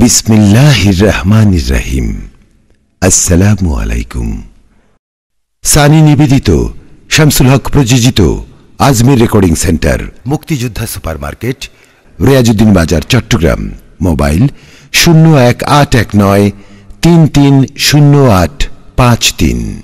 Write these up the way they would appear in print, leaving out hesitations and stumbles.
बिस्मिल्लाहिर्रहमानिर्रहीम। अस्सलामु अलैकुम। सानी निवेदित शामसुल हक प्रयोजित आजमीर रेकर्डिंग सेंटर मुक्तियोद्धा सुपार मार्केट रियाजुद्दीन बाजार चट्टग्राम। मोबाइल 01819 330853।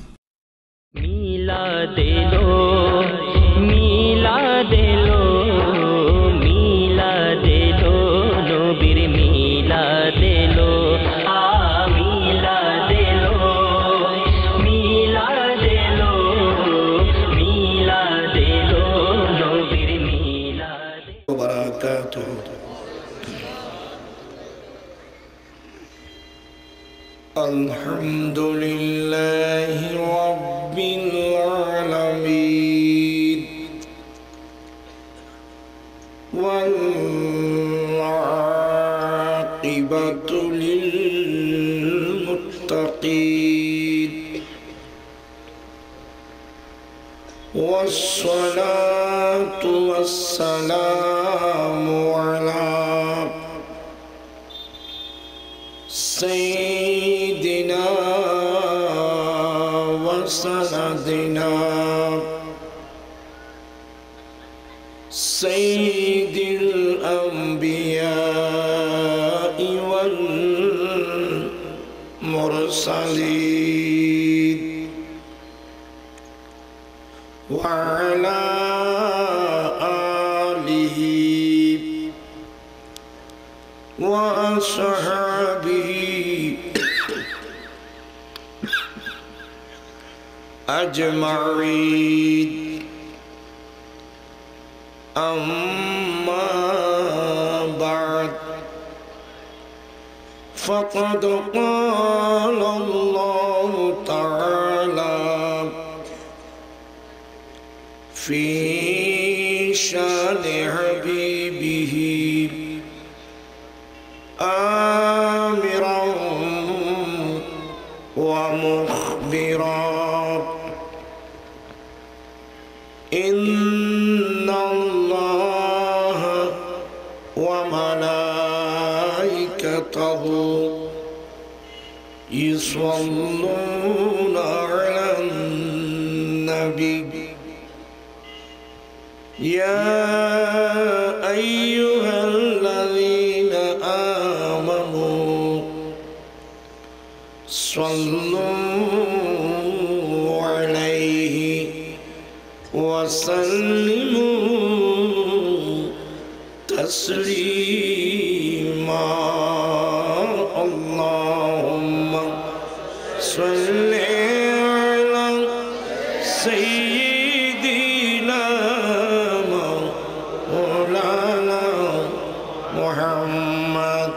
الحمد لله رب العالمين والعاقبة للمتقين والصلاة والسلام على سيدنا وسندنا سيد الأنبياء والمرسلين وعلى آله وأصحابه أجمعين أما بعد فقد قال الله تعالى في شأن حبيبه آمرا ومخبرا إن الله وملائكته يصلون على النبي يا أيها الذين آمنوا صلوا عليه وسلموا تسليما اللهم صل على سيدنا مولانا محمد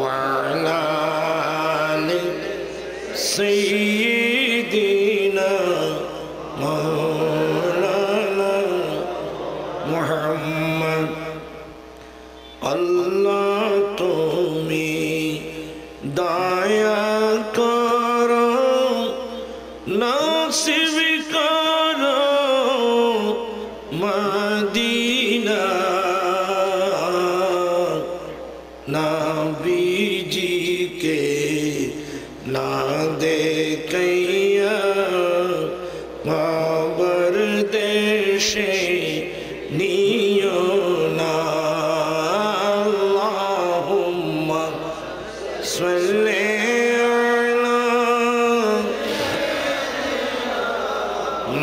وعلى آل سيدنا मोहम्मद। अल्लाह तुम्हें दया करो नसीब करो मदीना नबी जी के ना देखे बाबर देशे नियोना अल्लाहुम्मा सल्ले अला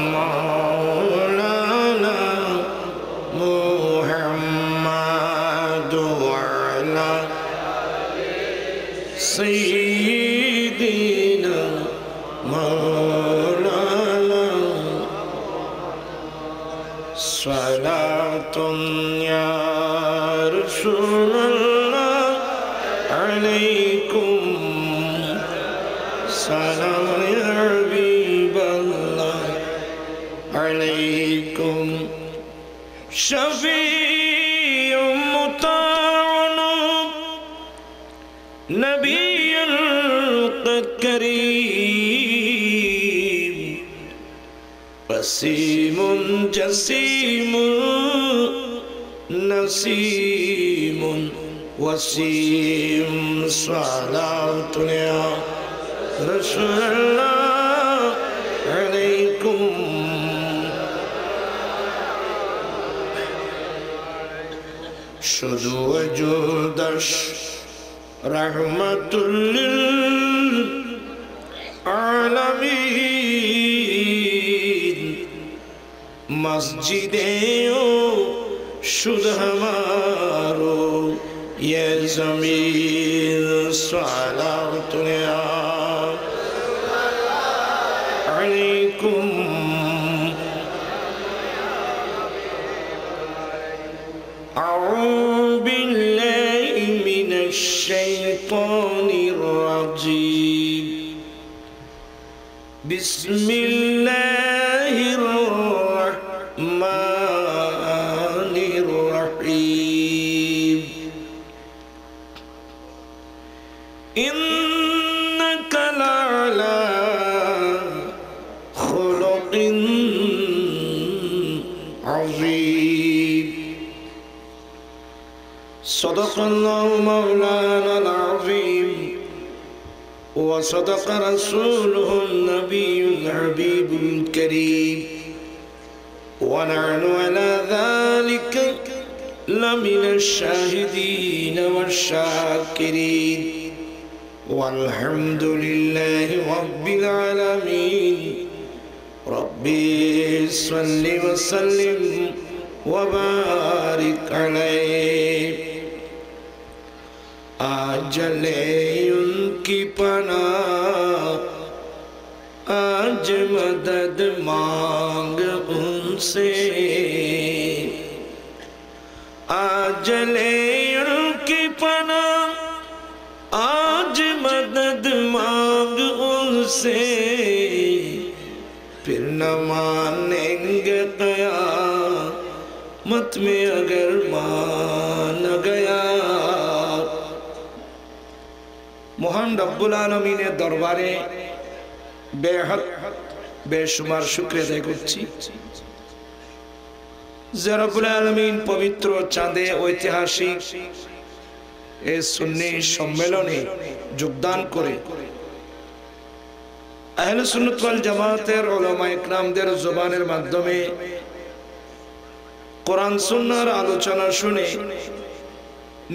मौलाना मुहम्मद व अला सय्यिदिना मौलाना सलातुन या रसूलल्लाह अलैकुम सलाम या हबीबल्लाह अलैकुम शफी उम्मताना नबीयुल करीम वसीमुन जसीमुन नसीमुन वसीम सलातुन्या रसूलल्लाह अलैकुम। शुदू वजूदश रहमतुल्लिल आलमीन। मस्जिदेओ शुद्ध हमारो ये ज़मीन सलातुन्या अलैकुम। أعوذ بالله من الشيطان الرجيم بسم الله الرحمن الرحيم إنك لعلى خلق عظيم صدق الله مولانا العظيم وصدق رسوله النبي الحبيب الكريم ونحن على ذلك لمن الشاهدين والشاكرين والحمد لله رب العالمين. ربي صل وسلم وبارك عليه आजल उनकी पनाह आज मदद मांग उनसे। आजल उनकी पनाह आज मदद मांग उनसे, फिर न मानेंगे क़यामत में अगर मान गया। मोहन रब्बुल आलमीन के दरबारे बेहद बेशुमार शुक्र अदा करছি যে রব্বুল আলামিন पवित्र चाँदे ऐतिहासिक এই সুন্নি সম্মেলনে যোগদান করে আহলে সুন্নাত ওয়াল জামাতের উলামায়ে کرامদের জবানের মাধ্যমে কোরআন সুন্নাহর আলোচনা শুনে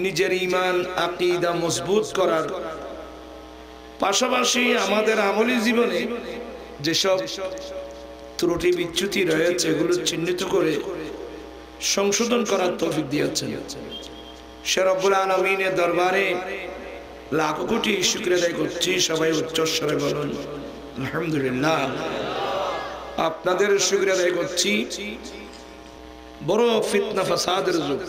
নিজের ঈমান আকীদা মজবুত করার পাশাপাশি আমাদের আমলি জীবনে যেসব ত্রুটি বিচ্যুতি রয়েছে এগুলো চিহ্নিত করে সংশোধন করার তৌফিক দিয়েছেন। সে রব্বুল আলামিনের দরবারে লাখো কোটি শুকর আদায় করছি। সবাই উচ্চ স্বরে বলুন আলহামদুলিল্লাহ। আপনাদের শুকর আদায় করছি। বড় ফিতনা ফাসাদের যুগ,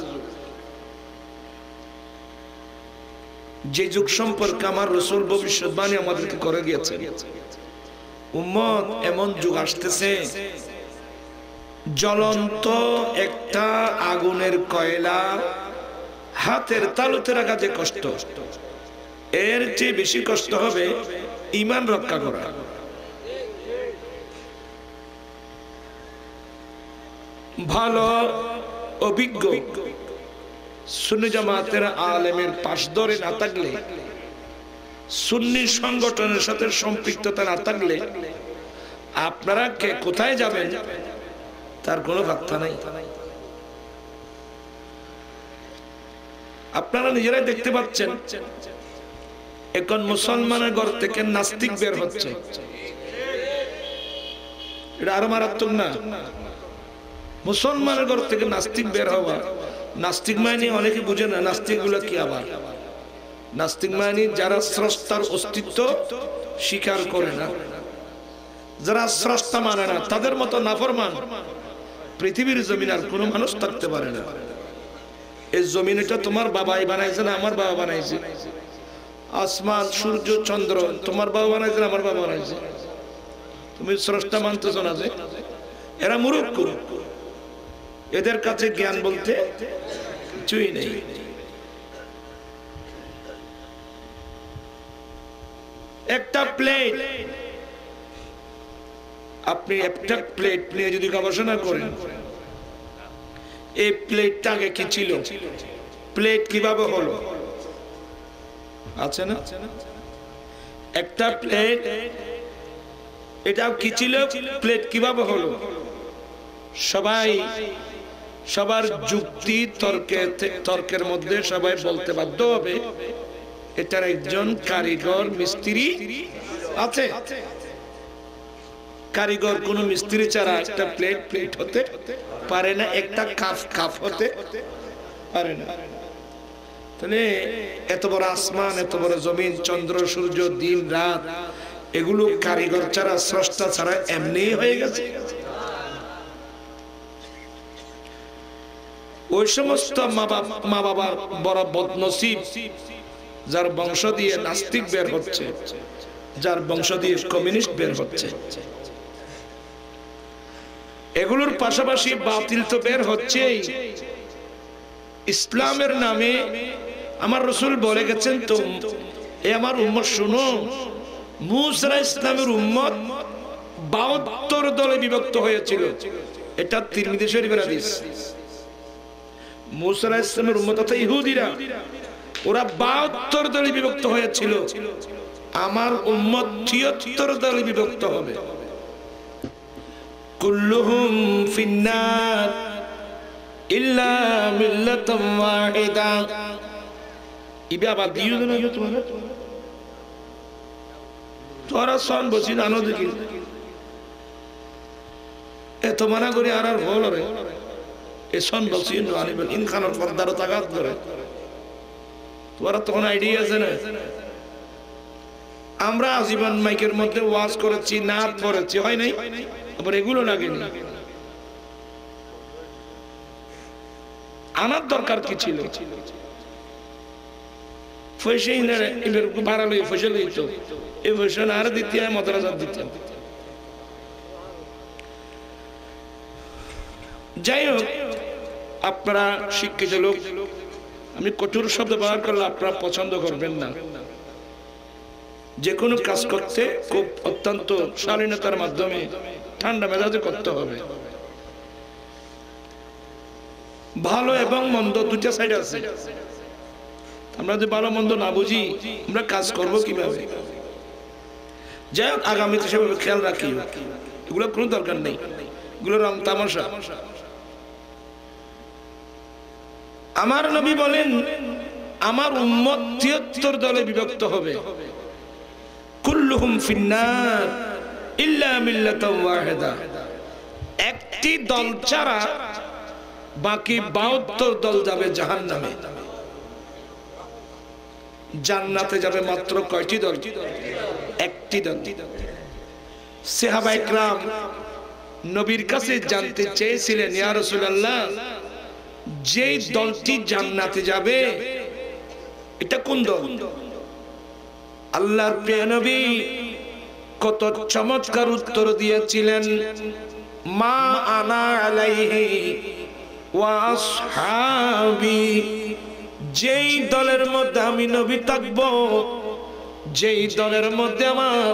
যে যুগ সম্পর্কে আমার রসুল ভবিষ্যৎবাণী আমাদেরকে করে গিয়েছে, উম্মত এমন যুগ আসতেছে জ্বলন্ত একটা আগুনের কয়লা হাতের তালুতে রাখা যে কষ্ট, এর চেয়ে বেশি কষ্ট হবে ঈমান রক্ষা করা। ভালো অভিজ্ঞ সুন্নি জামাতের আলেমের পাশ ধরে না থাকলে, সুন্নি সংগঠনের সাথে সম্পৃক্ততা না থাকলে আপনারা কে কোথায় যাবেন তার কোনো বার্তা নাই। আপনারা নিজেরাই দেখতে পাচ্ছেন এখন মুসলমানের ঘর থেকে নাস্তিক বের হচ্ছে। এটা আরো মারাত্মক না? মুসলমানের ঘর থেকে নাস্তিক বের হওয়া, নাস্তিক মানে অনেকে বুঝে না নাস্তিক গুলো কি। আবার নাস্তিক মানে যারা স্রষ্টার অস্তিত্ব স্বীকার করে না, যারা স্রষ্টা মানে না, তাদের মতো নাফরমান পৃথিবীর জমিন আর কোনো মানুষ থাকতে পারে না। এই জমিনটা তোমার বাবাই বানাইছে না আমার বাবা বানাইছে, আসমান সূর্য চন্দ্র তোমার বাবা বানাইছে না আমার বাবা বানাইছে, তুমি স্রষ্টা মানতেছ না। যে এরা মূর্খ, এদের কাছে জ্ঞান বলতে কিছুই নেই। একটা প্লেট, আপনি একটা প্লেট নিয়ে যদি গবেষণা করেন এই প্লেটটা আগে কি ছিল, প্লেট কিভাবে হলো, আছে না একটা প্লেট এটা কি ছিল প্লেট কিভাবে হলো সবাই সবার যুক্তি তর্কের মধ্যে সবাই বলতে বাধ্য হবে এটার একজন কারিগর মিস্ত্রি আছে কারিগর কোন মিস্ত্রি ছাড়া একটা প্লেট প্লেট হতে পারে না একটা কাফ কাফ হতে পারে না তাহলে এত বড় আসমান এত বড় জমিন চন্দ্র সূর্য দিন রাত এগুলো কারিগর ছাড়া স্রষ্টা ছাড়া এমনি হয়ে গেছে ওই সমস্ত মা বাবা বড় বদনসিব যার বংশ দিয়ে নাস্তিক বের হচ্ছে যার বংশ দিয়ে কমিউনিস্ট বের হচ্ছে এগুলোর পাশাপাশি বাতিল তো বের হচ্ছেই ইসলামের নামে আমার রাসূল বলে গেছেন তো এ আমার উম্মত শুনো মূসা ইসলামের উম্মত 72 দলে বিভক্ত হয়েছিল এটা তিরমিজি শরীফের হাদিস মূসা ইসলামের উম্মত তো ইহুদিরা ওরা 72 দলে বিভক্ত হয়েছিল আমার উম্মত 73 দলে বিভক্ত হবে কুল্লুহুম ফিন্নার ইল্লা মিল্লাতাম ওয়াহিদা ইবে আবার দিও না যো তোমরা তোরা সন বসিন আনন্দ কি এ তোমানা করে আর হল রে এ সন বসিন আনিবেন ইনখানের পর্দার তাগাদ করে তোরা তখন আইডিয়া আছে না আমরা আজীবন মাইকের মধ্যে ওয়াজ করেছি নাত করেছি হয় নাই আবার এগুলো লাগেনি আনার দরকার কি ছিল যাই হোক আপনারা শিক্ষিত লোক আমি কঠোর শব্দ ব্যবহার করলে আপনারা পছন্দ করবেন না যে কোনো কাজ করতে খুব অত্যন্ত শালীনতার মাধ্যমে ঠান্ডা মেজাজে করতে হবে ভালো এবং মন্দ দুইটা সাইড আছে আমরা যদি ভালো মন্দ না বুঝি আমরা কাজ করব কিভাবে যাই হোক আগামীতে সেভাবে খেয়াল রাখি এগুলো কোনো দরকার নেই এগুলো রং তামাশা আমার নবী বলেন আমার উম্মত ৭৩ দলে বিভক্ত হবে কুল্লুহুম ফিন্নার ইল্লা মিল্লাতান ওয়াহিদা একটি দল ছাড়া বাকি ৭২ দল যাবে জাহান্নামে জান্নাতে যাবে মাত্র কয়টি দল একটি দল সাহাবায়ে کرام নবীর কাছে জানতে চেয়েছিলেন ইয়া রাসূলুল্লাহ যে দলটি জান্নাতে যাবে এটা কোন দল আল্লাহর প্রিয় নবী কত চমৎকার উত্তর দিয়েছিলেন মা আনা আলাইহি ওয়া আসহাবি যেই দলের মধ্যে আমি নবী থাকব যেই দলের মধ্যে আমার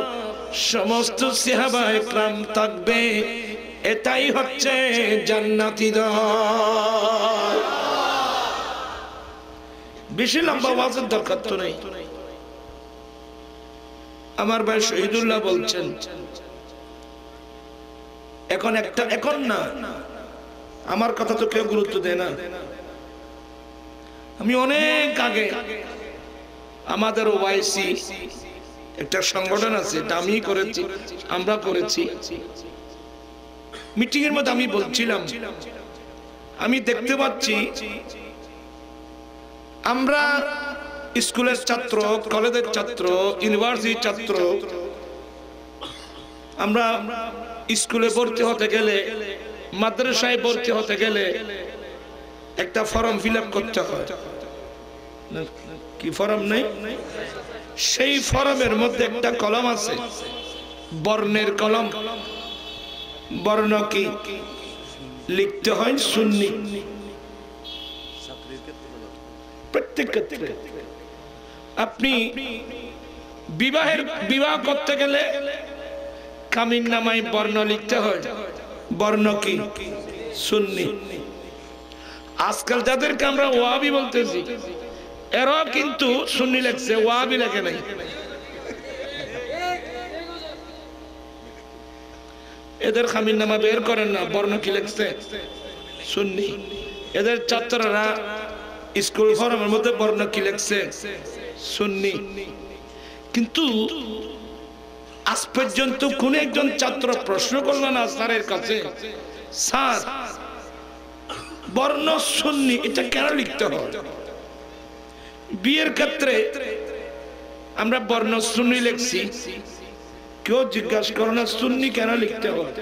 সমস্ত সাহাবায়ে کرام থাকবে এটাই হচ্ছে জান্নাতি দল বেশি লম্বা ওয়াজের দরকার তো নেই আমার ভাই শহীদুল্লাহ বলছেন এখন না আমার কথা তো কেউ গুরুত্ব দেয় না আমি অনেক আগে আমাদের ওআইসি একটা সংগঠন আছে এটা আমি করেছি আমরা করেছি মিটিং এর মধ্যে আমি বলছিলাম আমি দেখতে পাচ্ছি আমরা স্কুলের ছাত্র কলেজের ছাত্র ইউনিভার্সিটির ছাত্র আমরা স্কুলে ভর্তি হতে গেলে মাদ্রাসায় ভর্তি হতে গেলে একটা ফর্ম ফিলআপ করতে হয় কি ফর্ম নেই সেই ফর্মের মধ্যে একটা কলম আছে বর্ণের কলম বর্ণ কি লিখতে হয় সুন্নি প্রত্যেক ক্ষেত্রে আপনি বিবাহ করতে গেলে কামিন নামায় বর্ণ লিখতে হয় বর্ণ কি সুন্নি আজকাল যাদেরকে আমরা ওয়াহাবি বলতেছি এরাও কিন্তু সুন্নি লেখছে ওয়াহাবি লেখে নাই। এদের খামিরনামা বের করেন না বর্ণ কি লেখছে সুন্নি। এদের ছাত্ররা স্কুল ফরমের মধ্যে বর্ণ কি লেখছে সুন্নি। কিন্তু আজ পর্যন্ত কোন একজন ছাত্র প্রশ্ন করল না স্যারের কাছে, স্যার বর্ণ সুন্নি এটা কেন লিখতে হয়? বিয়ের ক্ষেত্রে আমরা বর্ণ সুন্নি লিখছি, কেউ জিজ্ঞাসা করো না সুন্নি কেন লিখতে হয়,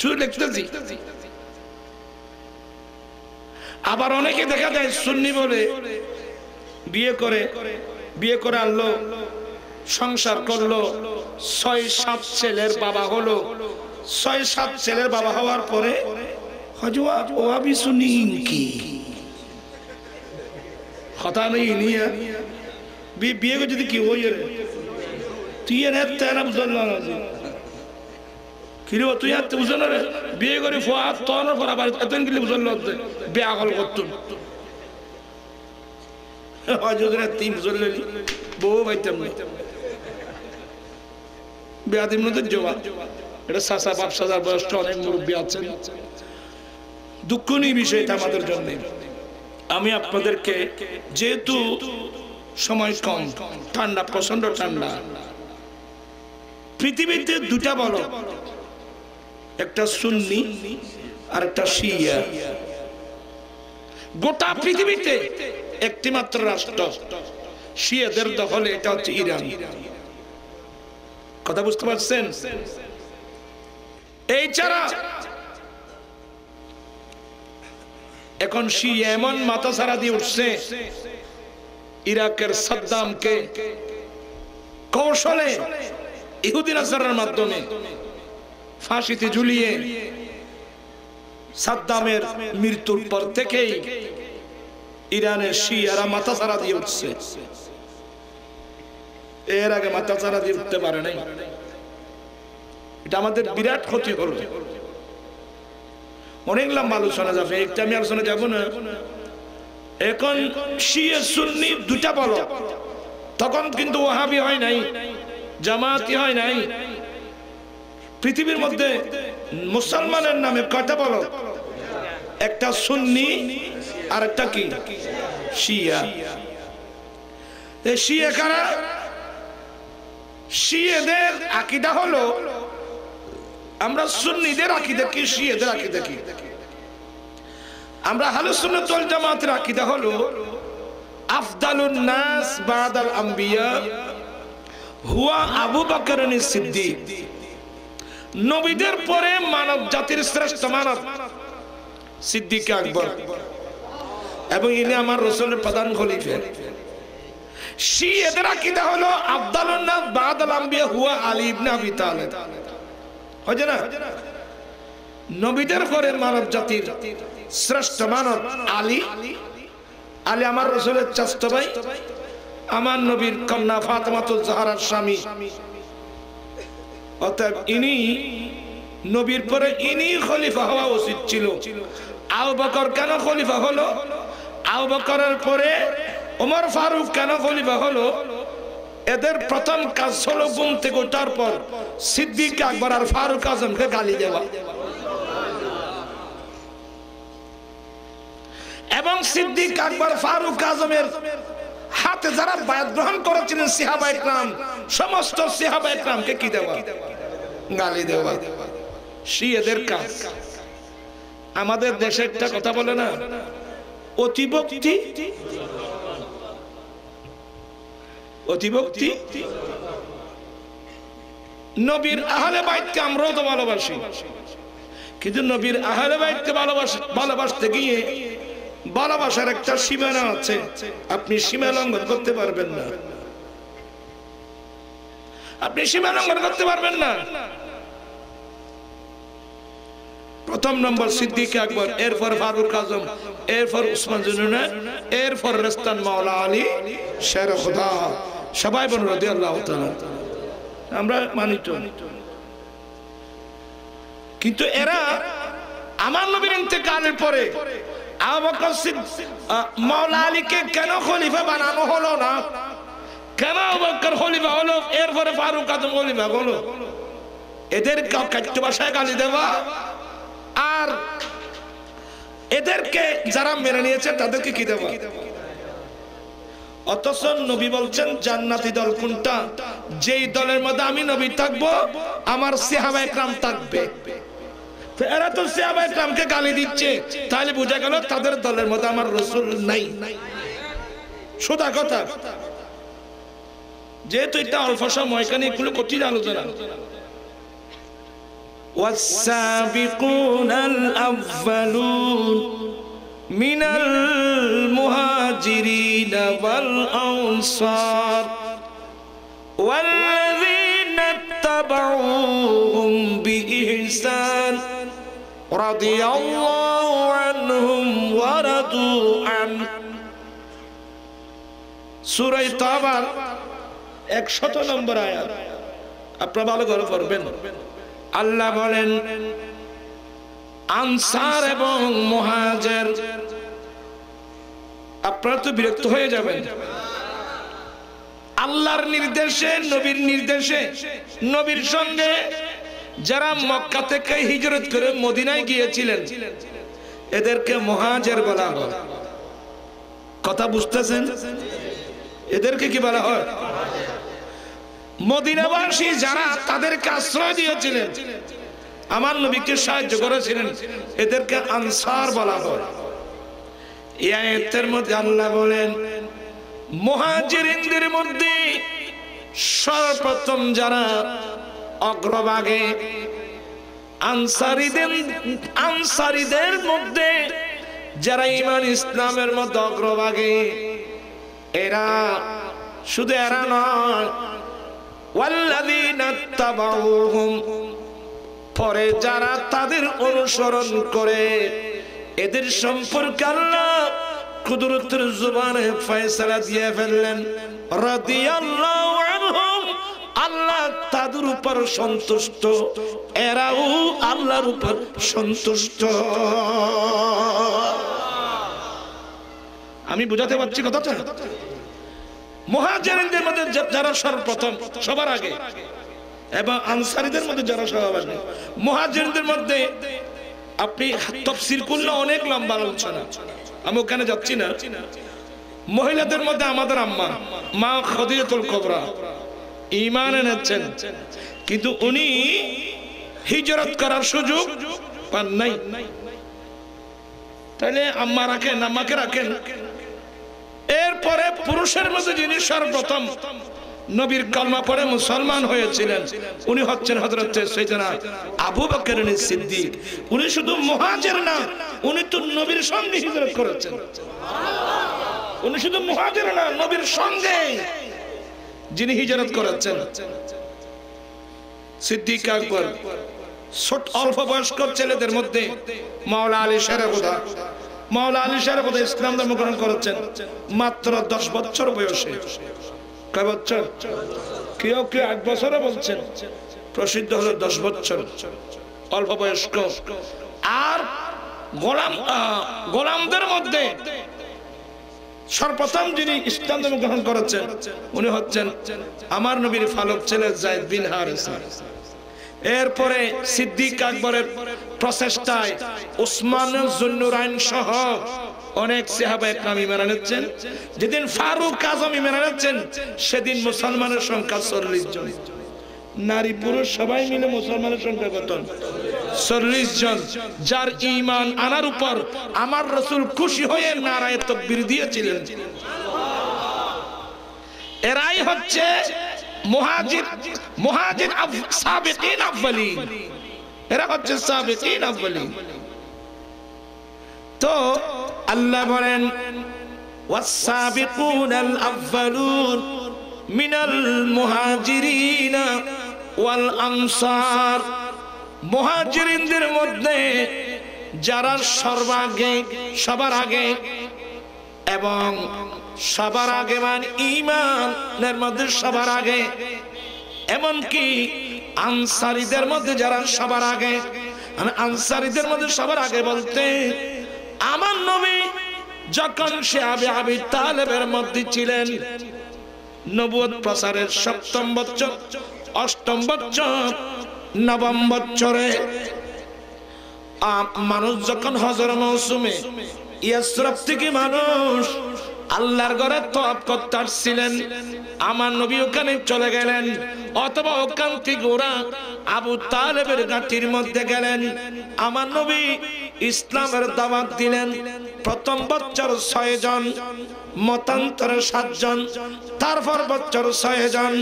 শুধু লিখতেছি। আবার অনেকে দেখা যায় সুন্নি বলে বিয়ে করে আনলো, সংসার করলো, ৬-৭ ছেলের বাবা হলো। ৬-৭ ছেলের বাবা হওয়ার পরে দুঃখনীয় বিষয়টা আমাদের জন্য। আমি আপনাদেরকে, যেহেতু সময় কম, ঠান্ডা প্রচন্ড ঠান্ডা, পৃথিবীতে দুটা বল, একটা সুন্নি আর একটা শিয়া। গোটা পৃথিবীতে একটি মাত্র রাষ্ট্র শিয়াদের দখলে, এটা হচ্ছে ইরান। কথা বুঝতে পারছেন? এই ছাড়া এখন শিয়া এমন মাথা সারা দিয়ে উঠছে, ইরাকের সাদ্দামকে কৌশলে ইহুদি নাসারার মাধ্যমে ফাঁসিতে ঝুলিয়ে, সাদ্দামের মৃত্যুর পর থেকেই ইরানের শিয়ারা মাথা সারা দিয়ে উঠছে। এর আগে মাথা সারা দিয়ে উঠতে পারে নাই। এটা আমাদের বিরাট ক্ষতি হলো। অনেক লম্বা আলোচনা যাবে, একটা আমি আলোচনা যাবো না। এখন শিয়া সুন্নি দুটা বলো, তখন কিন্তু ওয়াহাবি হয় নাই, জামাতি হয় নাই। পৃথিবীর মধ্যে মুসলমানের নামে কয়টা বলো? একটা সুন্নি আর একটা কি শিয়া। এই শিয়া কারা? শিয়াদের আকীদা হলো, আমরা সুন্নিদের আকীদা কি শিয়াদের আকীদা কি? আমরা আহলে সুন্নাত ওয়াল জামাতের আকীদা হলো আফদালুন নাস বাদাল আমবিয়া হুয়া আবু বকর সিদ্দিক। নবীদের পরে মানব জাতির শ্রেষ্ঠ মানব সিদ্দিক আকবর, এবং ইনি আমার রাসূলের প্রধান খলিফা। শিয়াদের আকীদা হলো আফদালুন নাস বাদাল আমবিয়া হুয়া আলী ইবনে আবি তালেব। নবীদের পরে মানব জাতির শ্রেষ্ঠ মানব আলী। আলী আমার রাসূলের চাচতো ভাই, আমার নবীর কন্যা ফাতেমাতুজ জাহরার স্বামী। অতএব ইনি নবীর পরে ইনি খলিফা হওয়া উচিত ছিল। আবু বকর কেন খলিফা হলো? আবু বকরের পরে ওমর ফারুক কেন খলিফা হলো? এদের প্রথম কাজ হলো ঘুম থেকে ওঠার পর সিদ্দিক আকবর আর ফারুক আজমকে গালি দেওয়া, এবং সিদ্দিক আকবর ফারুক আজমের হাতে যারা বায়াত গ্রহণ করেছিলেন সাহাবায়ে کرام, সমস্ত সাহাবায়ে کرامকে কি দেওয়া? গালি দেওয়া। শিয়াদের কাজ। আমাদের দেশে একটা কথা বলে না, অতিভক্তি অতিভক্তি। নবীর আহলে বাইতকে আমরাও তো ভালোবাসি, কিন্তু নবীর আহলে বাইতকে ভালোবাসতে গিয়ে ভালোবাসার একটা সীমানা আছে, আপনি সীমা লঙ্ঘন করতে পারবেন না, আপনি সীমা লঙ্ঘন করতে পারবেন না। প্রথম নম্বর সিদ্দিক আকবর, এরপর ফারুক আজম, এরপর উসমান জুনুনা, এরপর রেস্তান মাওলা আলী শের খোদা, সবাই বলুন রাদিয়াল্লাহু তাআলা। আমরা মানি তো, কিন্তু এরা আমার নবীর ইন্তেকালের পরে আবু বকর সিদ্দিক মাওলা আলীকে কেন খলিফা বানানো হলো না? কেন আবু বকর খলিফা হলো? এরপরে ফারুক আযম খলিফা হলো। এদের কাট্য ভাষায় গালি দেওয়া আর এদেরকে যারা মেনে নিয়েছে তাদেরকে কি দেওয়া। অথচ নবী বলছেন জান্নাতি দল কোনটা? যেই দলের মধ্যে আমি নবী থাকবো, আমার সাহাবায়ে কেরাম থাকবে। এরা তো সাহাবায়ে কেরামকে গালি দিচ্ছে, তাহলে বোঝা গেল তাদের দলের মধ্যে আমার রাসূল নাই। সোজা কথা। যেহেতু এটা অল্প সময়, কারণ এগুলো কঠিন আলোচনা। والسابقون الأولون من المهاجرين والأنصار والذين اتبعوهم بإحسان رضي الله عنهم ورضوا عنه سورة التوبة 100 নম্বর আয়াত আপনারা ভালো করে পড়বেন। আল্লাহ বলেন আনসার এবং মুহাজির, আপনারা তো বিরক্ত হয়ে যাবেন। আল্লাহর নির্দেশে, নবীর নির্দেশে, নবীর সঙ্গে যারা মক্কা থেকে হিজরত করে মদিনায় গিয়েছিলেন এদেরকে মুহাজির বলা হয়। কথা বুঝতেছেন? এদেরকে কি বলা হয়? মদিনাবাসী যারা তাদেরকে আশ্রয় দিয়েছিলেন, আমার নবীকে সাহায্য করেছিলেন, এদেরকে আনসার বলা হয়। এই আয়াতের মধ্যে আল্লাহ বলেন মুহাজিরিনদের মধ্যে সর্বপ্রথম যারা অগ্রভাগে, আনসারীদের মধ্যে যারা ঈমান ইসলামের মধ্যে অগ্রভাগে, এরা শুধু এরা নয়, পরে যারা তাদের অনুসরণ করে এদের সম্পর্কে আল্লাহ কুদরতের জবানে ফয়সালা দিয়ে ফেললেন রাদিয়াল্লাহু আনহুম, আল্লাহ তাদের উপর সন্তুষ্ট, এরাও আল্লাহর উপর সন্তুষ্ট। আমি বুঝাতে পারছি কথাটা? মুহাজিরদের মধ্যে যারা সর্বপ্রথম সবার আগে এবং আনসারীদের মধ্যে যারা সবার আগে। মুহাজিরদের মধ্যে আপনি তাফসীর করলে অনেক লম্বা আলোচনা, আমি ওখানে যাচ্ছি না। মহিলাদের মধ্যে আমাদের আম্মা মা খাদিজাতুল কুবরা ঈমান এনেছেন, কিন্তু উনি হিজরত করার সুযোগ পান নাই। তাহলে আম্মাকে রাখেন। এরপরে পুরুষের মধ্যে যিনি সর্বপ্রথম নবীর কলমা পড়ে মুসলমান হয়েছিলেন উনি হচ্ছেন হযরত সাইয়েদনা আবু বকর সিদ্দিক। উনি শুধু মুহাজির না, উনি তো নবীর সঙ্গে হিজরত করেছেন। সুবহানাল্লাহ। উনি শুধু মুহাজির না, নবীর সঙ্গে যিনি হিজরত করেছেন সিদ্দিক আকবর। ছোট অল্প বয়স্ক ছেলেদের মধ্যে মাওলানা আলী শরীফুল্লাহ মাওলানা আলী শরীফুল্লাহ ইসলাম ধর্ম গ্রহণ করেছেন মাত্র 10 বছর বয়সে। কয় বছর? কেউ কেউ 8 বছরও বলছেন, প্রসিদ্ধ হলো 10 বছর অল্প বয়স্ক। আর গোলামদের মধ্যে সর্বপ্রথম যিনি ইসলাম ধর্ম গ্রহণ করেছেন উনি হচ্ছেন আমার নবীর ফালক ছেলে যায়েদ বিন হারিসা। এরপরে সিদ্দিক আকবরের প্রচেষ্টায় উসমান জুন্নুর আইন সহ অনেক সাহাবায়ে কেরাম ঈমান এনেছেন। যেদিন ফারুক আযম ঈমান এনেছেন সেদিন মুসলমানের সংখ্যা 40 জন, নারী পুরুষ সবাই মিলে মুসলমানের সংখ্যা কত? 40 জন। যার ঈমান আনার উপর আমার রাসূল খুশি হয়ে নারায়ে তাকবীর দিয়েছিলেন। সুবহানাল্লাহ। এরাই হচ্ছে মুহাজির সাবিকিন আউয়ালিন। এরা হচ্ছে সাবিকিন আউয়ালিন। তো আল্লাহ বলেন ওয়াসসাবিকুনাল আউয়ালুন মিনাল মুহাজিরিন ওয়াল আনসার, মুহাজিরিনদের মধ্যে যারা সবার আগে এবং সবার আগে মানে ঈমানের মধ্যে সবার আগে, এমনকি আনসারীদের মধ্যে যারা সবার আগে। আনসারীদের মধ্যে সবার আগে বলতে আমার নবী যখন সাহাবে আবি তালেবের মধ্যে ছিলেন নবুয়ত প্রচারের সপ্তম বছর অষ্টম বছর নবম বছরে মানুষ যখন হজর মৌসুমে ইয়াসরাব থেকে মানুষ আল্লাহর ঘরে তওয়াব করতে আসছিলেন আমার নবী ওখানে চলে গেলেন অথবা ওখান থেকে ওরা আবু তালেবের গাঁটির মধ্যে গেলেন আমার নবী ইসলামের দাওয়াত দিলেন প্রথম বছর 6 জন মতান্তরে 7 জন তারপর বছর 6 জন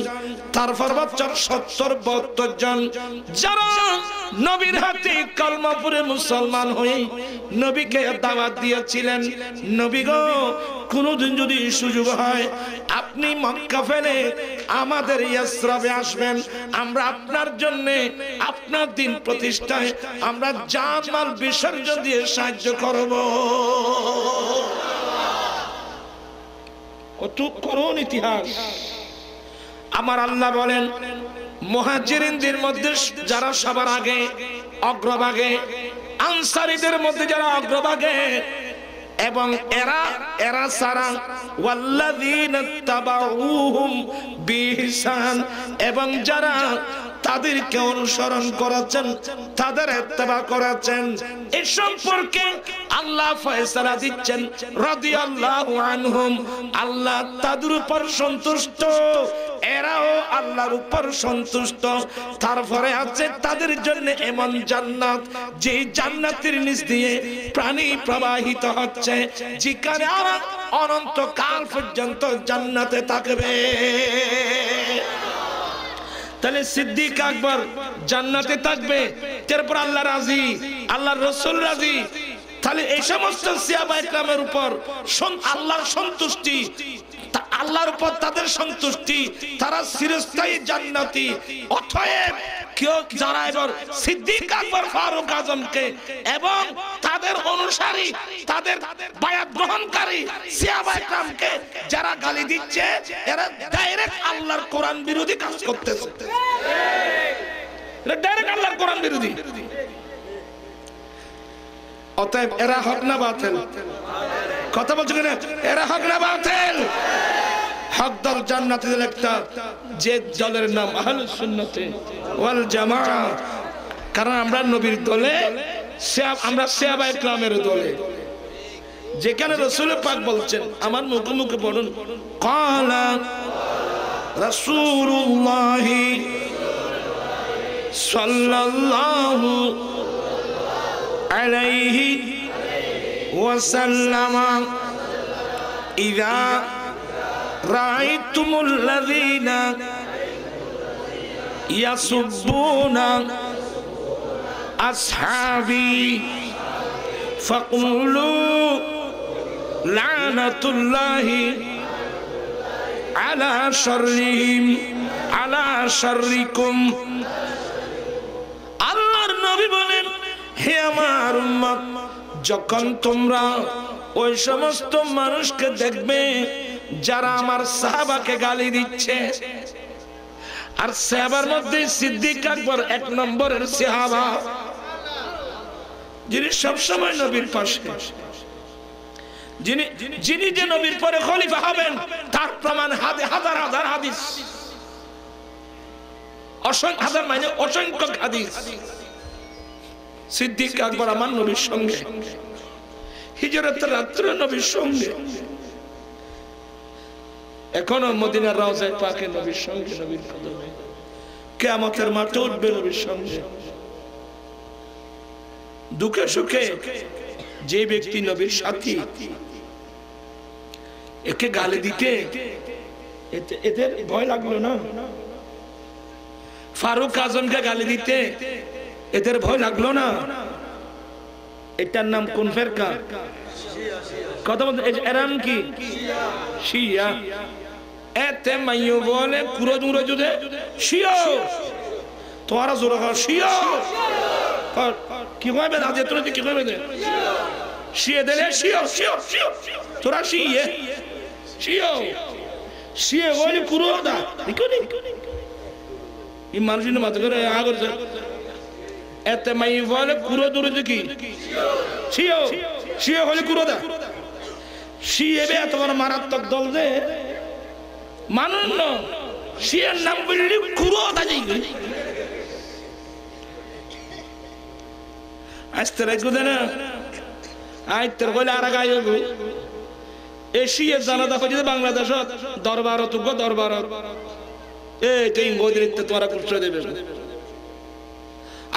তারপর বছর 70 72 জন যারা নবীর হাতে কলমা পড়ে মুসলমান হয়ে নবীকে দাওয়াত দিয়েছিলেন নবী গো কোনদিন যদি সুযোগ হয় আপনি মক্কা ফেলে আমাদের ইয়াসরাবে আসবেন আমরা আপনার জন্য আপনার দিন প্রতিষ্ঠায় আমরা জান মাল বিসর্জন দিয়ে সাহায্য করব ও তো করুণ ইতিহাস আমার আল্লাহ বলেন মুহাজিরিনদের মধ্যে যারা সবার আগে অগ্রভাগে আনসারীদের মধ্যে যারা অগ্রভাগে এবং এরা এরা সারা ওয়াল্লাযীনা তাবাউহুম বিহসান এবং যারা তাদেরকে অনুসরণ করেছেন তাদের ইত্তেবা করেছেন এই সম্পর্কে আল্লাহ ফয়সালা দিচ্ছেন রাদিয়াল্লাহু আনহুম আল্লাহ তাদের উপর সন্তুষ্ট এরাও আল্লাহর উপর সন্তুষ্ট তারপরে আছে তাদের জন্য এমন জান্নাত যে জান্নাতের নিচ দিয়ে প্রাণী প্রবাহিত হচ্ছে যেখানে অনন্তকাল পর্যন্ত জান্নাতে থাকবে তাহলে সিদ্দিক আকবর জান্নাতে থাকবে তারপর আল্লাহ রাজি আল্লাহর রাসূল রাজি তাহলে এই সমস্ত সাহাবা ইকরামের উপর আল্লাহর সন্তুষ্টি আল্লাহর উপর তাদের সন্তুষ্টি তারা চিরস্থায়ী জান্নাতি অতএব কেউ যারা এবার সিদ্দিক আকবর ফারুক আজমকে এবং তাদের অনুসারী তাদের বায়াত গ্রহণকারী সাহাবা ইকরামকে যারা গালি দিচ্ছে এরা ডাইরেক্ট আল্লাহর কোরআন বিরোধী কাজ করতেছে ঠিক এরা ডাইরেক্ট আল্লাহর কোরআন বিরোধী অতএব এরা হক না বাতিল কথা বলছো কেন এরা হক না বাতিল হকদার জান্নাতের একটা যে দলের নাম আহলে সুন্নতে ওয়াল জামাআ কারণ আমরা নবীর দলে আমরা সাহাবা ইকরামের দলে যেখানে রাসূল পাক বলছেন আমার মুখে মুখে বলুন ক্বালা রাসূলুল্লাহ সাল্লাল্লাহু আলাইহি ওয়াসাল্লাম ইযা رأيتم الذين يسبون أصحابي فقولوا لعنة الله على شرهم على شركم الله النبي بولين هي আমার উম্মত যখন তোমরা ওই সমস্ত মানুষকে দেখবে যারা আমার সাহাবাকে গালি দিচ্ছে আর সাহাবার মধ্যে সিদ্দিক আকবর এক নম্বরের সাহাবা যিনি সব সময় নবীর পাশে যিনি যিনি যে নবীর পরে খলিফা হবেন তার প্রমাণ হাজার হাজার হাদিস অসংখ্য হাজার মানে অসংখ্য হাদিস সিদ্দিক আকবর আমার নবীর সঙ্গে হিজরতের রাত্রে নবীর সঙ্গে এখনো মদিনার রওজায় পাকে নবীর সঙ্গে নবীর কদমে কিয়ামতের মাঠে উঠবে নবীর সঙ্গে দুঃখে সুখে যে ব্যক্তি নবীর সাথী একে গালি দিতে এদের ভয় লাগলো না ফারুক আজমকে গালি দিতে এদের ভয় লাগলো না এটার নাম কোন ফেরকা কথা বলতে এরাম কি শিয়া এতে মাইও বলে কুরো জুড়ে জুড়ে শিয়া তোরা জোরে কর শিয়া কি হবে না যে তোরা কি হবে শিয়া দেলে শিয়া শিয়া শিয়া তোরা শিয়া শিয়া শিয়া বলে কুরো দা নিকনি এই মানুষের মাথা করে আগর এতে মাইও বলে কুরো জুড়ে কি শিয়া She hole kuroda. She ebe atomar maratok dolde. Manunno. She nambili kuroda jigi. Astere gudana. Ayter gol aragayogu. Eşiye zanada fajide Bangladesh'e darbarat uga darbarat. Teyin godirin tetwara kurşa demiş.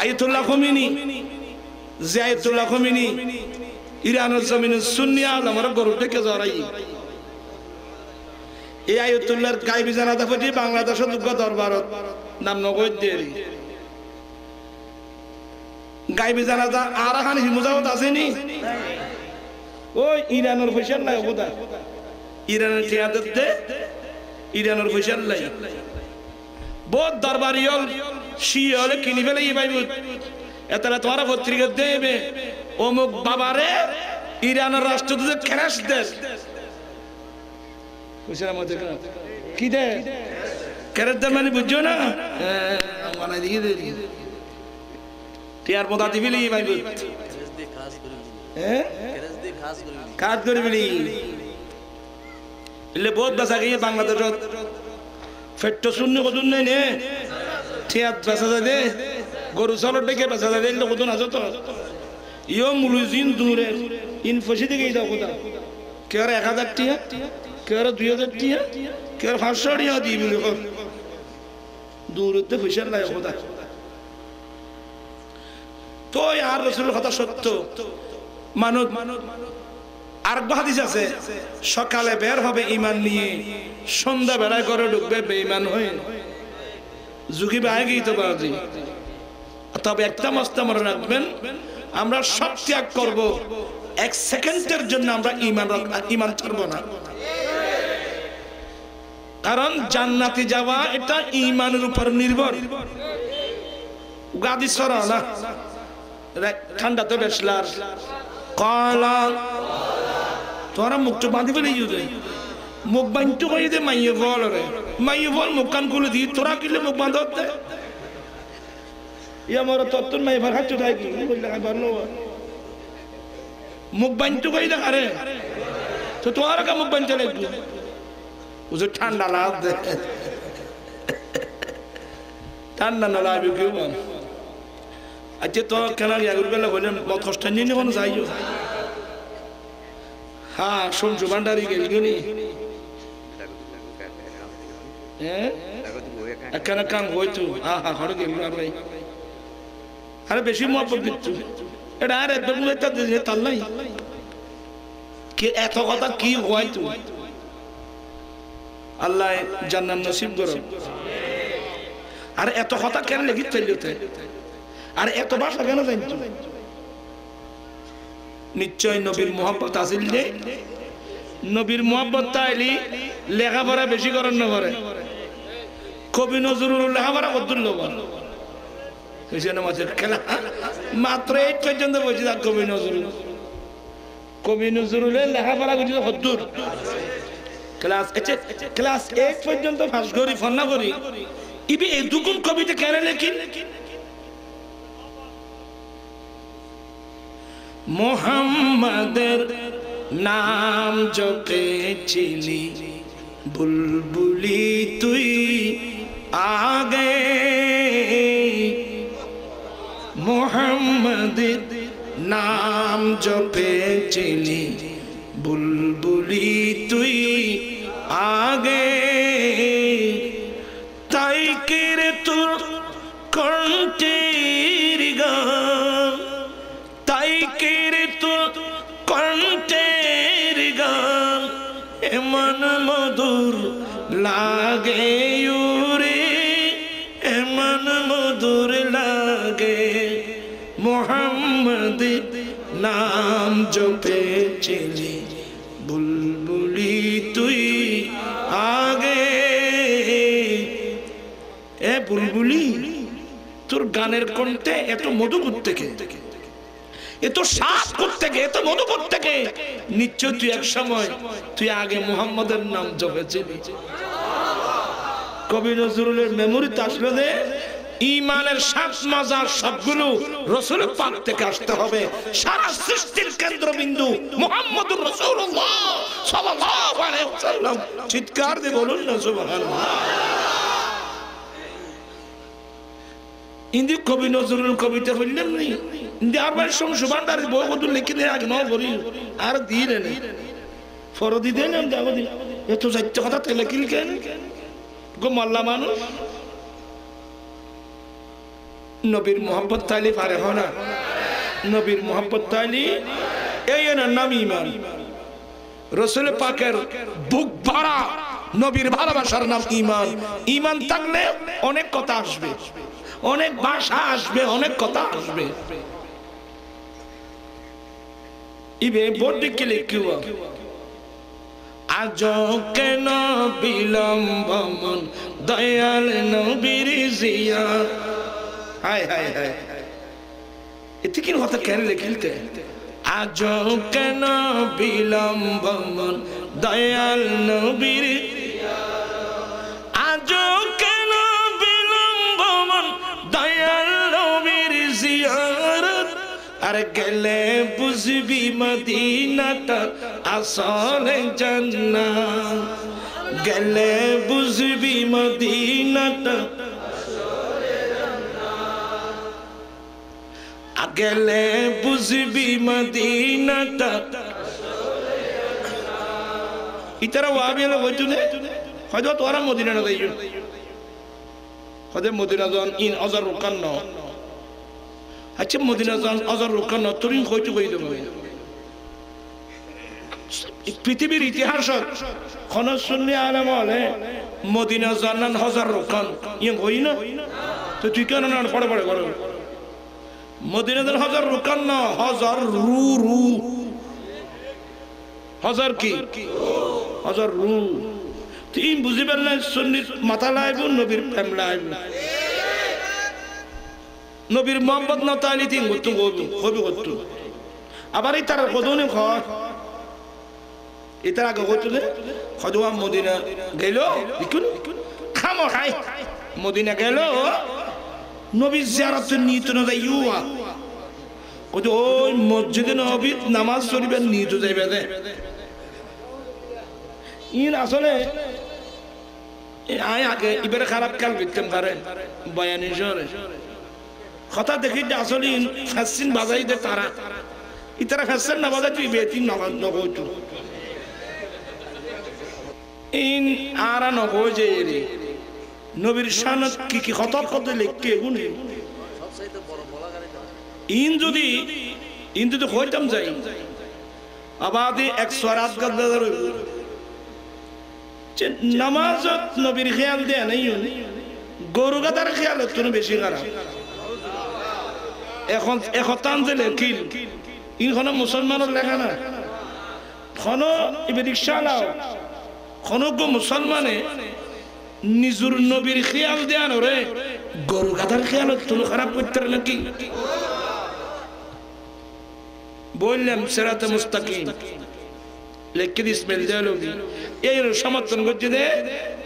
Ayetullah Khomeini, Ziyayetullah Khomeini, İran'ın zeminin Sunni adamları grupta kezarayı. Ayetullah kaybı zanada fajide Bangladesh'e uga darbarat. Namna goyt deri. Kaybı zanada arahan himuzavut asini. Oy İran'ın fışarlayı bu da. İran'ın kıyadette İran'ın fışarlayı. Bu darbari yol Şii öyle kinifeleyi baybut. Etelatvaraf o trigadeye be. Omuk babare İran'ın rastlıdığı kereş der. Fışarama tekrar. Kide. Kereş demeni bucuna. Bana değil de. Tiyar mutatifileyi baybut. Kereş de khas gurubili. Khas gurubili. İlle boğut basa giye Bangladesh'e. Fetto sunni kudun ne ne? Tiyat basada de. Gorusalot deke basada de. İlle kudun azoto. Yo muluzin dure. İnfaşidi geyda kuda. Kera yakad ettiya. Kera duyad ettiya. Kera faşşar ya diyebili kor. Durette fışarla ya kuda. To ya Resulü kata şottu. Manut Arba hadis ase Şakale ber hobe iman niye Şunda beray kore dukbe beiman hoye Zuki bahe geyi to bazi Tabi ekta mastamoran atmen Amra şak tiyak korbo Ek sekenter jonna amra iman çarbo na Karan jannati java eta imanir upar nirbor Ugadi sora na Thanda to beslar Kala Tuara muktu bandi bile yude, mukbantu koyu de mayyevol mukkan kulu di, tuara kille mukbandat de. Ya mora toptun mayyevar haçu da ki, mukbantu koyu da kare, so tuara ka mukbantu le du, uzu thanda laad de, thanda nala abi kuyum, acı tuara kanal yağur bela golem, mat koştan yine konu zayiyo. हाँ सुन जुबानदारी के लिए नहीं हैं अक्का नक्काम होए तू हाँ हाँ हर के लिए आप नहीं हर बेशी मुआबत बिट्टू ये डायर एक बंद में तब ये तल्ला ही कि ऐसा कोता की होए तू अल्लाह जन्नत नसीब करो अरे ऐसा कोता क्या लगी तल्ली होते अरे ऐसा बात लगा ना तू निश्चय नबीर मोहब्बत हासिल दे नबीर मोहब्बत ताली लेखा बरा बेशी करन न करे कभी न जरूर लेखा बरा बदल लो बार ऐसे न मचे कला मात्रे एक चंद बोझ दाग कभी न जरूर ले लेखा बरा कुछ तो बदल क्लास अच्छे क्लास एक चंद तो फास्ट गोरी फन्ना गोरी इबी एक दुगुन कभी तो कहने लेकिन मोहम्मदर नाम जो के चिनी बुलबुली तुई आ गए मोहम्मदर नाम जो के चिनी बुलबुली तुई आ गए ताई केरे तुर कंटे मन मधुर लागे यूरे मन मधुर लागे मोहम्मद नाम जो पे चली बुलबुली तुई आगे ए बुलबुली तुर गानेर कंटे एतो मधु कुत्ते के ये तो शास कुत्ते के ये तो मधु कुत्ते के निच्चो तू एक समय तू आगे मुहम्मदर नाम जोगे चली कभी नज़रुले मेमोरी ताशले ईमानेर सब मजार सबगुलो रसूल पाक থেকে আসতে হবে। সারা সৃষ্টির কেন্দ্রবিন্দু মুহাম্মদুর রাসূলুল্লাহ সাল্লাল্লাহু আলাইহি ওয়াসাল্লাম। চিৎকার দিয়ে বলুন না সুবহানাল্লাহ। ইন্দি কবি নজরুল কবিতা বললেন নি, ইন্দি আরবার সংশু ভান্ডারের বইগুলো লিখে দেয় আগে নাও করি আর দিন এনে ফরদি দেন আমি দাও দিন। এত সত্য কথা তেলে কিলকেন গো মোল্লা মানুষ। নবীর মোহাম্মদ তাইলে পারে হয় না, নবীর মোহাম্মদ তাইলে এই না নাম ঈমান। রাসূল পাকের বুক ভরা নবীর ভালোবাসার নাম ঈমান। ঈমান থাকলে অনেক কথা আসবে, অনেক ভাষা আসবে, অনেক কথা আসবে। ইবে বডি কেলে কিওয়া আজো কেন বিলম্ব মন দয়াল নবীর জিয়া। हाय हाय हाय इतकी होता कहने लगे आजो केन विलम्ब मन दयाल नबीर आजो केन विलम्ब मन दयाल नबीर जियारत। अरे गेले बुझबी मदीनाटा आसल जन्नत, गेले बुझबी मदीनाटा गेले बुझबी मदीनाटा। इतरा वाबिला वजुने हजो तोरा मदीना न गयो हदे मदीना जान इन अजर रुकन न अच्छा मदीना जान अजर रुकन न तुरिन खोजु गई दो। পৃথিবীর ইতিহাস কোন সুন্নি আলেম হলে মদিনা জানান হাজার রুকন ইয়ে হই না তো তুই কেন না পড়ে পড়ে করো। মদিনার হাজার রুকান না, হাজার রু রু, হাজার কি হাজার রু। তিন বুঝিবেন না সুন্নি মাথা লাইব নবীর প্রেম লাইব নবীর মোহাম্মদ না তাইলি তিন গত কবি গত। আবার ইতার কদনে খ ইতার আগে গতলে খদওয়া মদিনা গেল ইকুন খাম খাই মদিনা গেল নবী জিয়ারত নিয়ত না যাইওয়া কত ওই মসজিদে নববী নামাজ পড়িবেন নিয়ত যাইবে দে ইন আসলে আয় আগে ইবারে খারাপ কাল বিতম করে বয়ানি জরে কথা দেখি যে আসলে ফাসিন বাজাই দে তারা ইতারা ফাসিন না বাজাই তুই বেতিন নামাজ না কইতো ইন আরা না কইজে রে নবীর শানত কি কি কথা কত লিখকে গুনে সবচাইতে বড় বলা গারে ইন যদি হইতাম যাই আবাদি 108 গদ্দা রইব যে নামাজত নবীর খেয়াল দেয় নাই গরু গাদার খেয়াল তুন বেশি খারাপ। এখন একতান যে লেখিল ইনখানা মুসলমানের লেখা না কোন ইবরিকশা নাও কোন গো মুসলমানে নিজুর নবীর খেয়াল দেন রে গরু গাধার খেয়াল তুমি খারাপ করতে নাকি বললাম সিরাতে মুস্তাকিম লেখকে ইসমাইল দেওয়ালি এই সমর্থন করছে যে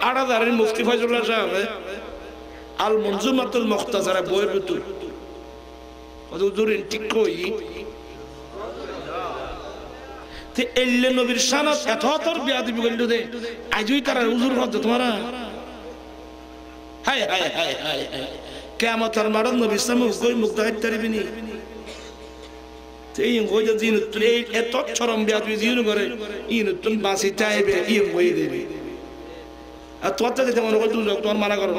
আড়াদারের মুফতি ফয়জুল্লাহ সাহেব আল মনজুমাতুল মুখতাসারা বইয়ের ভিতর হুজুর ঠিক কই তে এল্লে নবীর শানত এত তোর বেয়াদবি করলো দে আজই তারা হুজুর হতে তোমারা हाय हाय हाय हाय कियामत और मरण नबी समूह कोई मुक्ताय तरीबनी ते इन गोज दिन तुले एत चरम बेअदबी दिन करे इन तुम बासी ताइबे इन गोई दे अतवत के मन को तुम डॉक्टर माना करो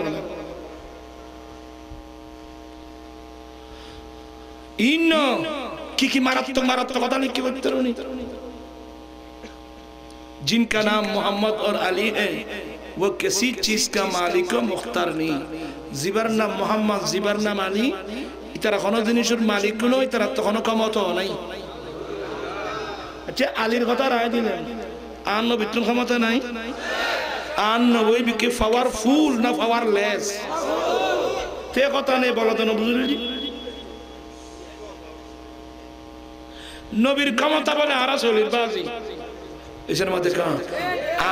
इन की मारत तो पता नहीं क्यों उत्तर नहीं। जिनका नाम मोहम्मद और अली है वो किसी चीज का मालिक मुख्तार नहीं। जिबर नाम मोहम्मद जिबर नाम आली इतारा कोनो जिनिसर मालिक नो इतारा तो कोनो ক্ষমতা নাই। আচ্ছা আলীর কথা রায় দিলেন আর নবীর ক্ষমতা নাই আর নবী বিকে পাওয়ারফুল না পাওয়ারলেস তে কথা নেই বলতেন বুঝলি। নবীর ক্ষমতা বলে আর চলির বাজি এর মধ্যে কান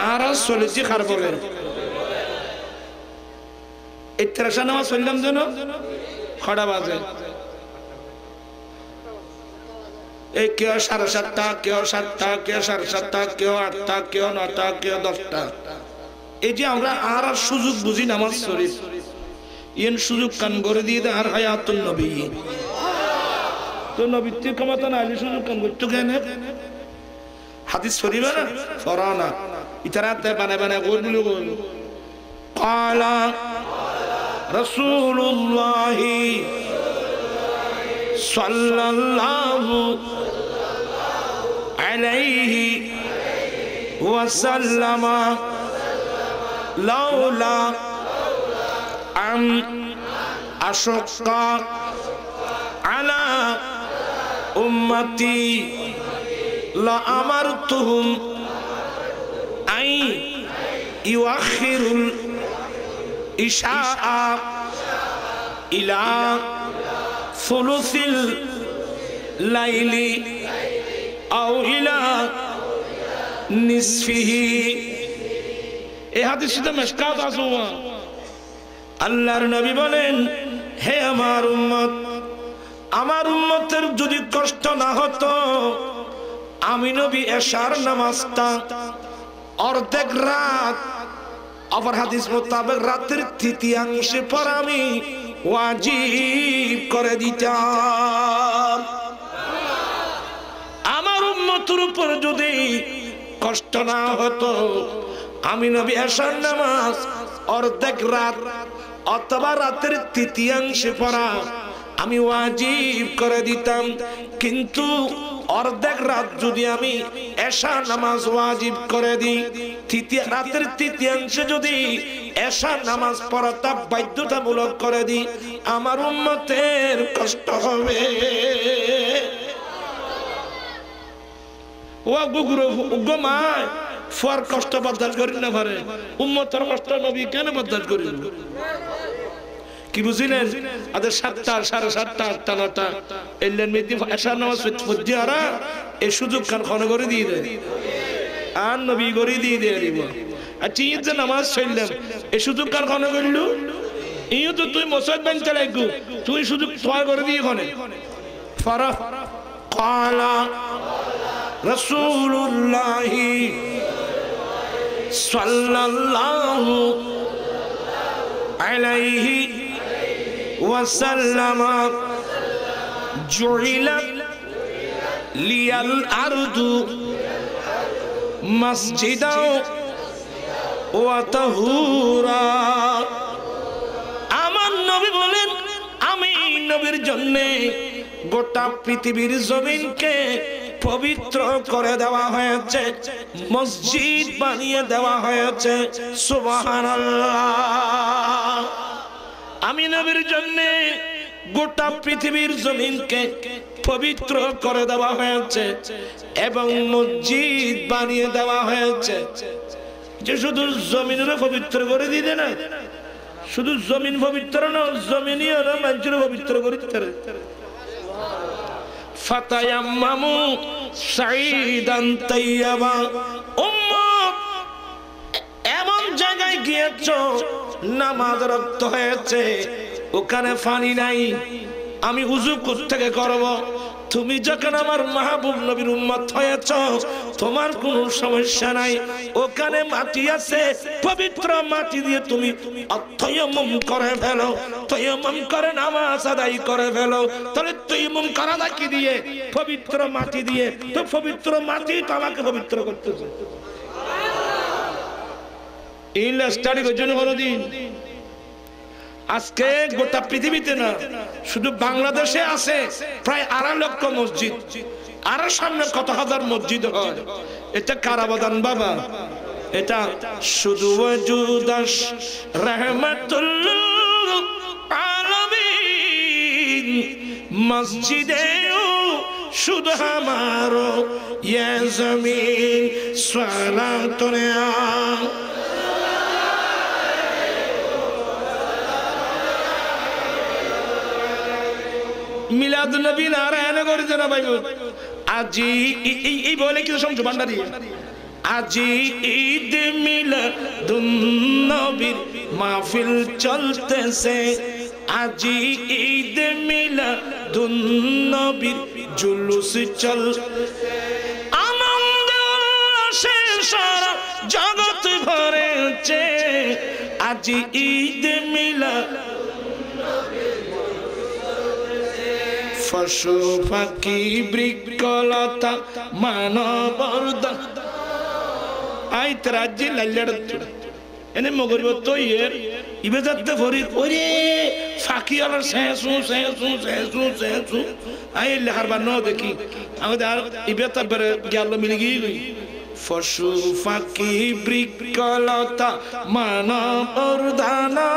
আর সলিজি খারবলের ত্রাসা নামাজ পড়লাম যেন খড়া বাজে এই কেউ 7:30 কেউ 7:30 কেউ 7:30 কেউ 8টা কেউ 9টা কেউ 10টা এই যে আমরা আর সুযোগ বুঝি নামাজ শরীফ ইন সুযোগ কান করে দিয়ে আর হায়াতুল নবী তো নবী তে ক্ষমতা না আলী সুযোগ কান করতে কেন হাদিস শরীফ না ফরানা ইতরাতে বানায় বানায় গরগুলো গল قال رسول الله صلى الله عليه وسلم لولا أن أشق على أمتي لأمرتهم أن يؤخروا إشاء إلى ثلث الليل أو إلى نصفه هذا الشيء مشكات عزوان الله النبي بولين هي أمار أمت جدي كشت نهتو أمينو بي إشار نماستا أردك رات আবার হাদিস মোতাবেক রাতের তৃতীয়াংশে পড়া আমি ওয়াজিব করে দিতাম আমার উম্মতের উপর যদি কষ্ট না হতো আমি নবী এশার নামাজ অর্ধেক রাত অথবা রাতের তৃতীয়াংশে পড়া আমি ওয়াজিব করে দিতাম কিন্তু অর্ধেক রাত যদি আমি এশা নামাজ ওয়াজিব করে দিই তৃতীয় রাতের তৃতীয়াংশে যদি এশা নামাজ পড়াটা বাধ্যতামূলক করে দিই আমার উম্মতের কষ্ট হবে ও গুগুরো গোমা ফর কষ্ট বরদাস্ত করি না পারে উম্মতের কষ্ট নবী কেন বরদাস্ত করেন কি বুঝিলেন আদার 7টা 7:30 8টা 9টা এলেন মেদি এশার নামাজ পড়তে আরা এই সুযোগ কান খনে করে দিয়ে দেয় আর নবী করে দিয়ে দেব আচ্ছা ঈদ যে নামাজ পড়লাম এই সুযোগ কান খনে করলু ইও তো তুই মসজিদ বান চালাইগু তুই সুযোগ ছয় করে দিয়ে খনে ফারা কালা রাসূলুল্লাহ সাল্লাল্লাহু আলাইহি وسلم جعلت لي الأرض مسجدا وطهورا আমার নবী বলেন আমি নবীর জন্য গোটা পৃথিবীর জমিনকে পবিত্র করে দেওয়া হয়েছে মসজিদ বানিয়ে দেওয়া হয়েছে সুবহানাল্লাহ আমি নবীর জন্য গোটা পৃথিবীর জমিনকে পবিত্র করে দেওয়া হয়েছে এবং মসজিদ বানিয়ে দেওয়া হয়েছে যে শুধু জমিনরে পবিত্র করে দিতে না শুধু জমিন পবিত্র না জমিনও মানুষের পবিত্র করে দিতে ফাতায়াম্মামু সাইদান তাইয়াবা উম্মত এমন জায়গায় গিয়েছো নামাজ রক্ত হয়েছে ওখানে পানি নাই আমি উযু থেকে করব তুমি যখন আমার মাহবুব নবীর উম্মত হয়েছো তোমার কোনো সমস্যা নাই ওখানে মাটি আছে পবিত্র মাটি দিয়ে তুমি তায়াম্মুম করে ফেলো তায়াম্মুম করে নামাজ আদায় করে ফেলো তাহলে তায়াম্মুম করা নাকি দিয়ে পবিত্র মাটি দিয়ে তো পবিত্র মাটি তোমাকে পবিত্র করতেছে ইলা স্টাডি করজন কোনদিন আজকে গোটা পৃথিবীতে না শুধু বাংলাদেশে আছে প্রায় 2 লক্ষ মসজিদ আর সামনে কত হাজার মসজিদ হয় এটা কার অবদান বাবা এটা শুধু ওয়াজুদাস রহমাতুল আলামিন মসজিদে শুধু আমারও ইয়া জমিন সালাতুন মিলাদ নবী নারায়ণ করে জানা ভাই আজি এই বলে কি সমঝ ভান্ডারি আজি ঈদ মিলাদুন নবীর महफिल चलते से आजी ईद मिला दुन्नबी जुलूस चल आनंद से सारा जगत भरे चे आजी ईद मिला फसो फकी ब्रिकलता मानवर्दा आई तराजी लल्लड़ इन्हें मगरब तो येर इबेदत्ते फौरी ओरे फाकी और सहसू आई लहर बनो देखी आगे दार इबेदत्ते बर ग्यालो मिलेगी गई फसू फाकी ब्रिकलता माना और दाना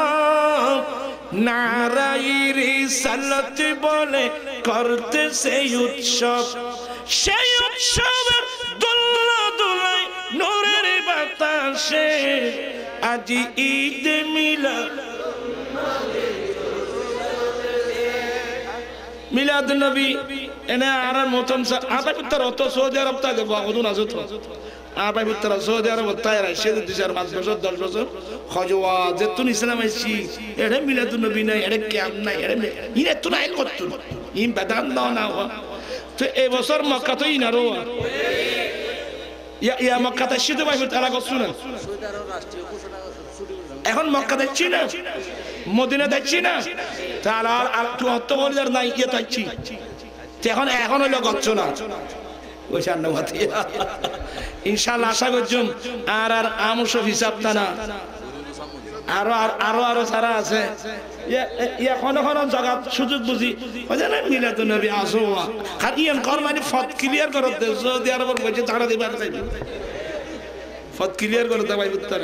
नारायरी सलत बोले करते से युच्छव दुल्ला दुलाई नूरे बताशे आजी ईद मिला मिलाद नबी एने आरा मोतम सा आपाय पुत्र होतो सोजर अपता देखो आखुदून आजुत हो आपाय पुत्र सोजर अपता है राशेद दिशर मास बसो दर्ज बसो खजवा जेतुन इस्लाम ऐसी एरे मिलाद नबी ना एरे क्या ना एरे इन्हें तुना एक होतुन इन बदाम ना ना हो तो एवसर मक्का तो इन आरो या मक्का तशीद भाई पुत्र अलग सुना এখন মক্কা দেখছি না মদিনা দেখছি না তাহলে আর তো অতবল আর নাই কি দেখছি এখন এখন হলো গচ্চনা ওই সান্নমতি ইনশাআল্লাহ আশা করুন আর আমশ হিসাব টানা আর আর আর সারা আছে ইয়া কোন কোন জায়গা সুযোগ বুঝি ওই জানা মিলাদুন নবী আসওয়া খাদিয়ান করমানি ফত ক্লিয়ার করতে যদি আর বল বসে তারা দিবার চাই ফত ক্লিয়ার করতে ভাই উত্তর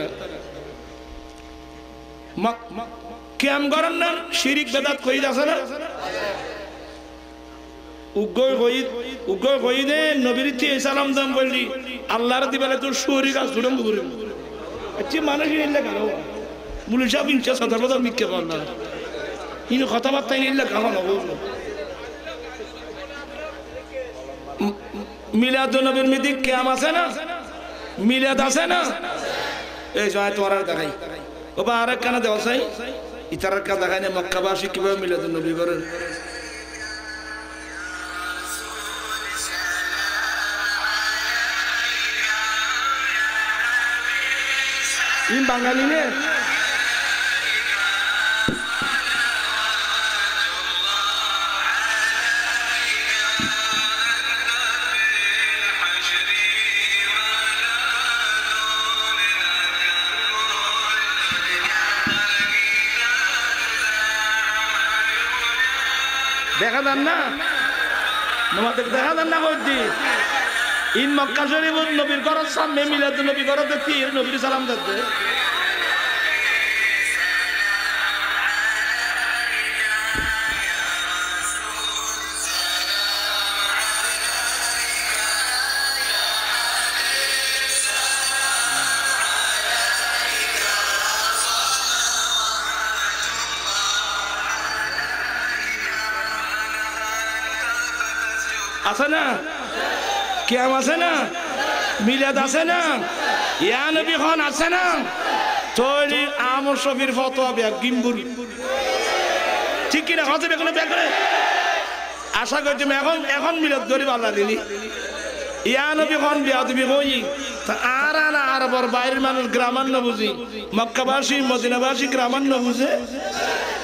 क्याम गरन ना शिरिक बेदात कोई दासा ना उगोई कोई ने नबीरिती इस्लाम दम बोली अल्लाह रती बाले तो शोरी का सुरंग बुरे अच्छी मानव ही नहीं लगा रहा हूँ मुल्ज़ा भी इंचा साधारण तो मिक्के करना इन ख़ताबात तो नहीं लगा रहा हूँ मिला तो नबीर में दिख क्याम आसा ना मिला दासा ना ऐसा है तुम्हारा दखाई अब आरक का ना देवसाई इतरक का दगाई ने मक्का बाशी की बार मिला तो नबी बर इन बंगाली ने देखा था ना, नमस्ते देखा था ना कुछ जी, इन मक्का शरीफ उन नबीर करत साम में मिला तो नबीर करत देती है नबीर सलाम देते हैं। आसना क्या मसना मिला दासना यान भी कौन आसना थोड़ी आमुशो फिर फोटो भी गिम्बुल ठीक है ना कौन से बेकने बेकने आशा करते मैं कौन कौन मिला दोरी वाला दिली यान भी कौन भी आदमी कोई तो आरा ना आरा पर बाहर मानूस ग्रामन न बुझी मक्का बाशी मदीना बाशी ग्रामन न बुझे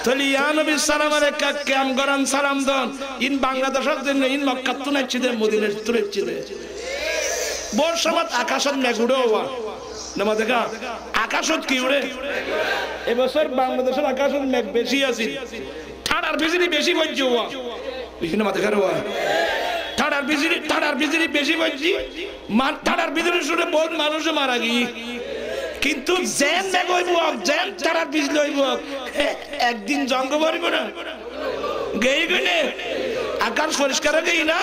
तलियानों भी सलाम रखा क्या हम गरम सलाम दान इन बांग्लादेश दिन में इन मक्कतों ने चिदे मोदीने तुरे चिदे बहुत शब्द आकाशन में गुड़ा हुआ नमस्ते का आकाशन क्यों रे एवसर बांग्लादेश आकाशन में बेशी आसीन ठाड़ार बिजली बेशी बच जुआ इसने मत करो हुआ ठाड़ार बिजली बेशी बची मान ठाड़ार बिजली शुरू बहुत मानुष मारा गई किंतु जैन में कोई बुआक जैन तारा बिजली कोई बुआक एक दिन जांगो बारी को ना गई क्यों ने आकाश फरिश करेगी ना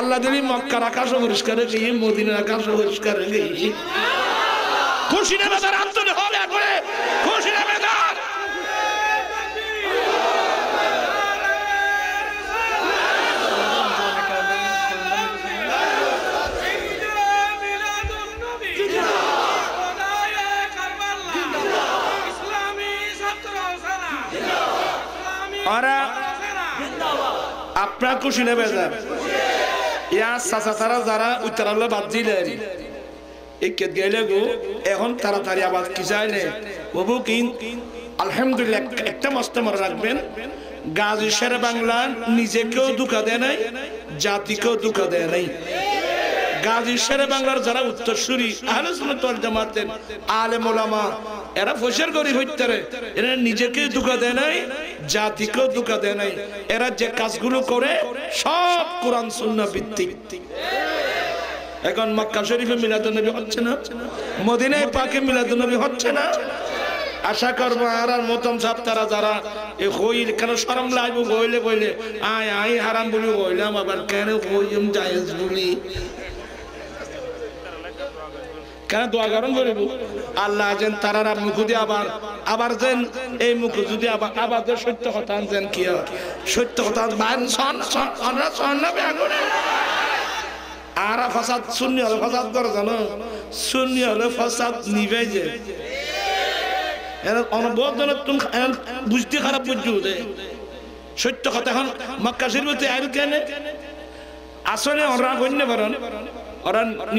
अल्लाह दिली मक्का आकाश फरिश करेगी ये मोदी ने आकाश फरिश करेगी खुशी ने बता रात तो निहाल है कोई खुशी ने बता ওরা আপনারা খুশি না বেজার ইয়া সাসা তারা যারা উত্তরাল্লা বাদ দিলেন ইকেত গেলে গো এখন তাড়াতাড়ি আওয়াজ কি যায় না বাবু কিন আলহামদুলিল্লাহ একটা মস্তমর রাখবেন গাজী শের বাংলা নিজেকেও দুঃখ দেয় নাই জাতিকেও দুঃখ দেয় নাই গাজী শের বাংলার যারা উত্তরসূরি আহলে সুন্নাত ওয়াল জামাতের আলেম ওলামা এরা ফশর গরি হইতারে এরা নিজেকেও দুঃখ দেয় নাই জাতিকেও দুঃখ দেয় নাই এরা যে কাজগুলো করে সব কুরআন সুন্নাহ ভিত্তিক ঠিক এখন মক্কা শরীফে মিলাদুন নবী হচ্ছে না মদিনায় পাকে মিলাদুন নবী হচ্ছে না আশা করব আরার মতম ছাত্ররা যারা এই কইল কেন শরম লাগব কইলে কইলে আয় আয় হারাম বলি কইলাম আবার কেন কইম জায়েজ বলি কেন দোয়া করুন করিব আল্লাহ যেন তারার মুখুদি আবার আবার যেন এই মুখ যদি আবার আবার সত্য কথা যেন কি সত্য কথা বান সন সনরা সননা বেগুনে আরা ফাসাদ সুন্নি হল ফাসাদ করে জানো সুন্নি হল ফাসাদ নিবে যে बुजती खराब बुझे सत्य कथा मक्का शरीफ आर क्या आसने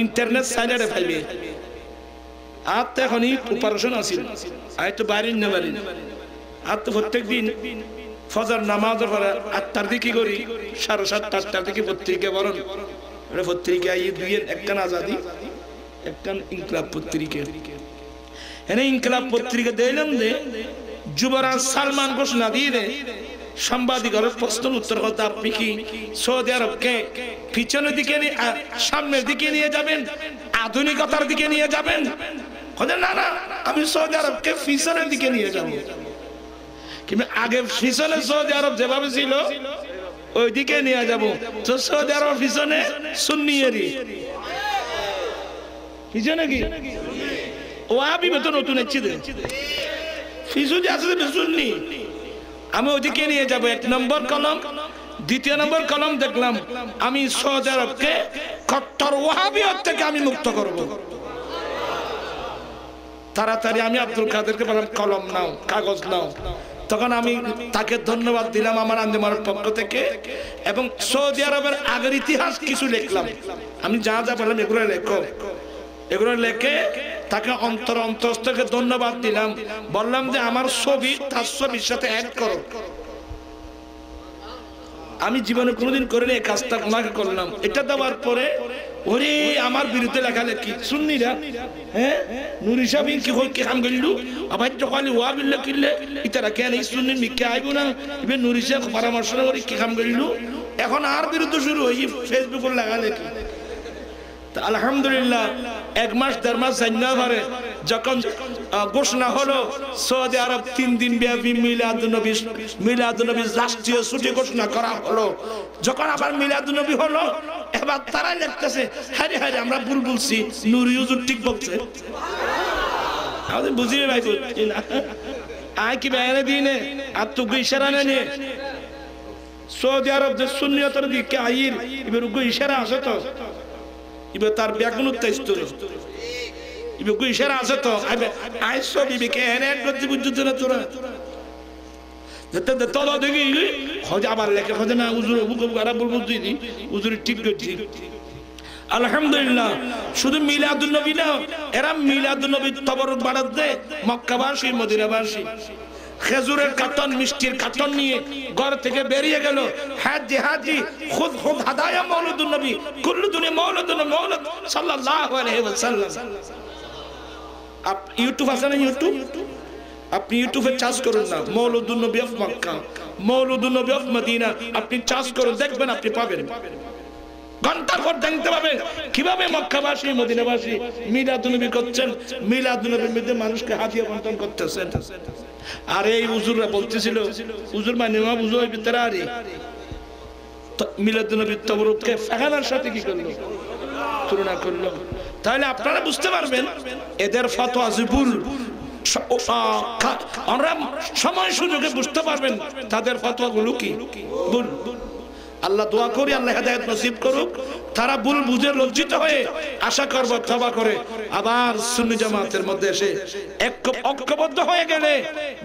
इंटरनेट साइड फैले आप तो प्रिपारेशन आई तो बार आप तो प्रत्येक दिन फजर नमाज आठटार दिखे करी साढ़े सात आठटार दिखे पत्रिका बरन पत्रिका एक आजादी एक इंकलाब पत्रिका ইনকিলাব পত্রিকা দিলাম দে যুবরাজ সালমান ঘোষণা দিয়ে দে সাংবাদিকরা প্রশ্ন উত্তর করতে আপনি কি সৌদি আরবকে পিছনের দিকে নিয়ে সামনের দিকে নিয়ে যাবেন আধুনিকতার দিকে নিয়ে যাবেন বলে না না আমি সৌদি আরবকে পিছনের দিকে নিয়ে যাব কিন্তু আগে পিছনে সৌদি আরব যেভাবে ছিল ওই দিকে নিয়ে যাব তো সৌদি আরব পিছনে সুন্নিয়েরি পিছনে কি ওয়াহাবি মত নতুন চিদ ফিজুদি আসলে বিসুন্নি আমি ওদিকে নিয়ে যাব এক নম্বর কলম দ্বিতীয় নম্বর কলম দেখলাম আমি সৌদি আরবকে কট্টর ওয়াহাবিয়ত থেকে আমি মুক্ত করব তাড়াতাড়ি আমি আব্দুল কাদেরকে বললাম কলম নাও কাগজ নাও তখন আমি তাকে ধন্যবাদ দিলাম আমার আন্দোলনের পক্ষ থেকে এবং সৌদি আরবের আগের ইতিহাস কিছু লিখলাম আমি যা যা বললাম এগুলো লেখে তাকে অন্তর অন্তরস্থকে ধন্যবাদ দিলাম বললাম যে আমার ছবি তার ছবির সাথে অ্যাড করো আমি জীবনে কোনোদিন করিনি এই কাজটা ওনাকে করলাম এটা দেওয়ার পরে ওরে আমার বিরুদ্ধে লেখালেখি সুন্নিরা হ্যাঁ নুরি সাহেব কি কই কি কাম করলু আবার যখন ওয়া বিল্লাহ কিল্লে ইতারা কেন সুন্নি মিকে আইবো না ইবে নুরি সাহেব পরামর্শ করে কি কাম করলু এখন আর বিরুদ্ধে শুরু হই ফেসবুকে লেখালেখি আলহামদুলিল্লাহ এক মাস দেড় মাস জানা পারে যখন ঘোষণা হলো সৌদি আরব তিন দিন ব্যাপী মিলাদুন্নবী রাষ্ট্রীয় ছুটি ঘোষণা করা হলো যখন আবার মিলাদুন্নবী হলো এবার তারা লিখতেছে হারে হারে আমরা ভুল বলছি নুরি হুজুর ঠিক বলছে আমি বুঝিয়ে ভাই বলছি না আয় কি বাইরে দিনে আর তো ইশারা নে সৌদি আরব যে সুন্নিয়তের দিকে আইল এবার ইশারা আসে তো ইবে তার ব্যাকুণতা স্তরে ইবে কই ইশারা আছে তো আইসো বিবি কে এনে গতি বুঝতে না তোরা যত তত দেখি খোঁজ আবার লেখে খোঁজ না হুজুর হুকুম করা বলবো দিদি হুজুর ঠিক করছি আলহামদুলিল্লাহ শুধু মিলাদুন নবী না এরা মিলাদুন নবীর তাবারক বাড়াত দে মক্কাবাসী মদিনাবাসী খেজুরের কাটন মিষ্টির কাটন নিয়ে ঘর থেকে বেরিয়ে গেল হাজি হাজি খুদ খুদ হাদায়া মওলিদুন নবী কুল্লু দুনিয়া মওলিদুন মওলিদ সাল্লাল্লাহু আলাইহি ওয়াসাল্লাম আপ ইউটিউব আছে না ইউটিউব আপনি ইউটিউবে সার্চ করুন না মওলিদুন নবী অফ মক্কা মওলিদুন নবী অফ মদিনা আপনি সার্চ করুন দেখবেন আপনি পাবেন ঘন্টার পর দেখতে পাবেন কিভাবে মক্কাবাসী মদিনাবাসী মিলাদুন নবী করছেন মিলাদুন নবীর মধ্যে মানুষকে হাদিয়া বন্টন করতেছেন আর এই হুজুররা বলতেছিল হুজুর মানে মা বুঝোই বিতরারি মিলাদুন নবী তাবরুককে ফাগানার সাথে কি করলো তুলনা করলো তাহলে আপনারা বুঝতে পারবেন এদের ফতোয়া জিবুল আমরা সময় সুযোগে বুঝতে পারবেন তাদের ফতোয়াগুলো কি ভুল আল্লাহ দোয়া করি আল্লাহ হেদায়েত নসিব করুক তারা ভুল বুঝে লজ্জিত হয়ে আশা করবে তওবা করে আবার সুন্নি জামাতের মধ্যে এসে ঐক্যবদ্ধ হয়ে গেলে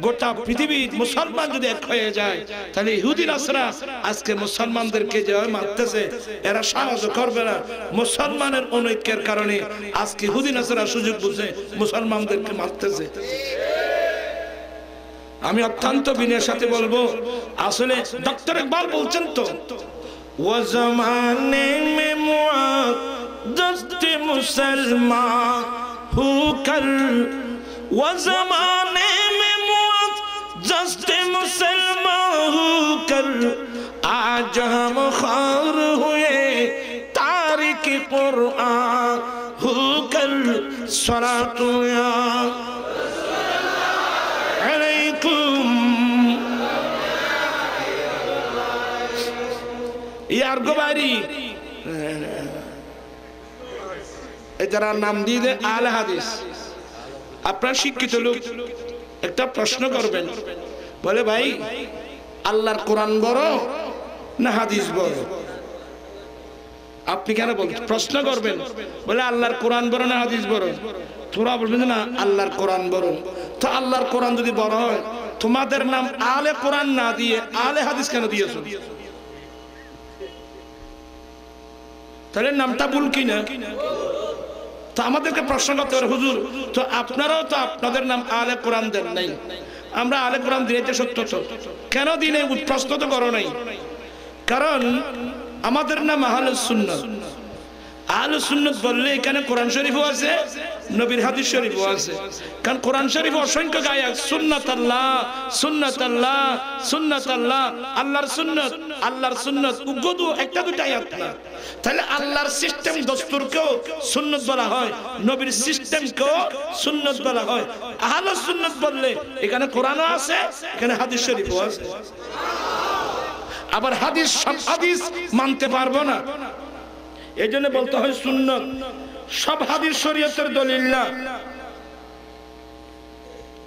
গোটা পৃথিবীর মুসলমান যদি এক হয়ে যায় তাহলে ইহুদি নাসরা আজকে মুসলমানদেরকে যে মারতেছে এরা সাহায্য করবে না। মুসলমানের অনৈক্যের কারণে আজকে ইহুদি নাসরা সুযোগ বুঝে মুসলমানদেরকে মারতেছে। আমি অত্যন্ত বিনয়ের সাথে বলবো আসলে ডক্টর ইকবাল বলছেন তো वो ज़माने में मुअद्दत मुसलमान होकर वो ज़माने में मुअद्दत मुसलमान होकर आज हम ख़ार हुए तारिक कुरान होकर सलातुया प्रश्न करबेन बोले आल्लाहर कुरान बड़ो ना हादिस बड़ो थोड़ा बोलबेन ना आल्लाहर कुरान बड़ो तो आल्लाहर कुरान जदि बड़ो हय तुम्हादेर नाम आले कुरान ना दिए आले हादिस केन दिएछो তাহলে নামটা ভুল কিনা তো আমাদেরকে প্রশ্ন করতে হবে হুজুর তো আপনারাও তো আপনাদের নাম আলে কোরআন দেন নাই আমরা আলে কোরআন দিয়েতে সত্য তো কেন দিনে প্রশ্ন তো করো নাই কারণ আমাদের নাম আহলুস সুন্নাহ। আহলুস সুন্নাহ বললে এখানে কোরআন শরীফও আছে নবীর হাদিস শরীফও আছে কারণ কোরআন শরীফ অসংখ্য গায়াত সুন্নাতাল্লাহ সুন্নাতাল্লাহ সুন্নাতাল্লাহ আল্লাহর সুন্নাত উগদু একটা দুটো আয়াত না তাহলে আল্লাহর সিস্টেম দস্তুরকেও সুন্নাত বলা হয় নবীর সিস্টেমকেও সুন্নাত বলা হয়। আহলুস সুন্নাহ বললে এখানে কোরআনও আছে এখানে হাদিস শরীফও আছে সুবহানাল্লাহ। আবার হাদিস সব হাদিস মানতে পারবো না এজন্য বলতে হয় সুন্নাত সব হাদিস শরীয়তের দলিল না।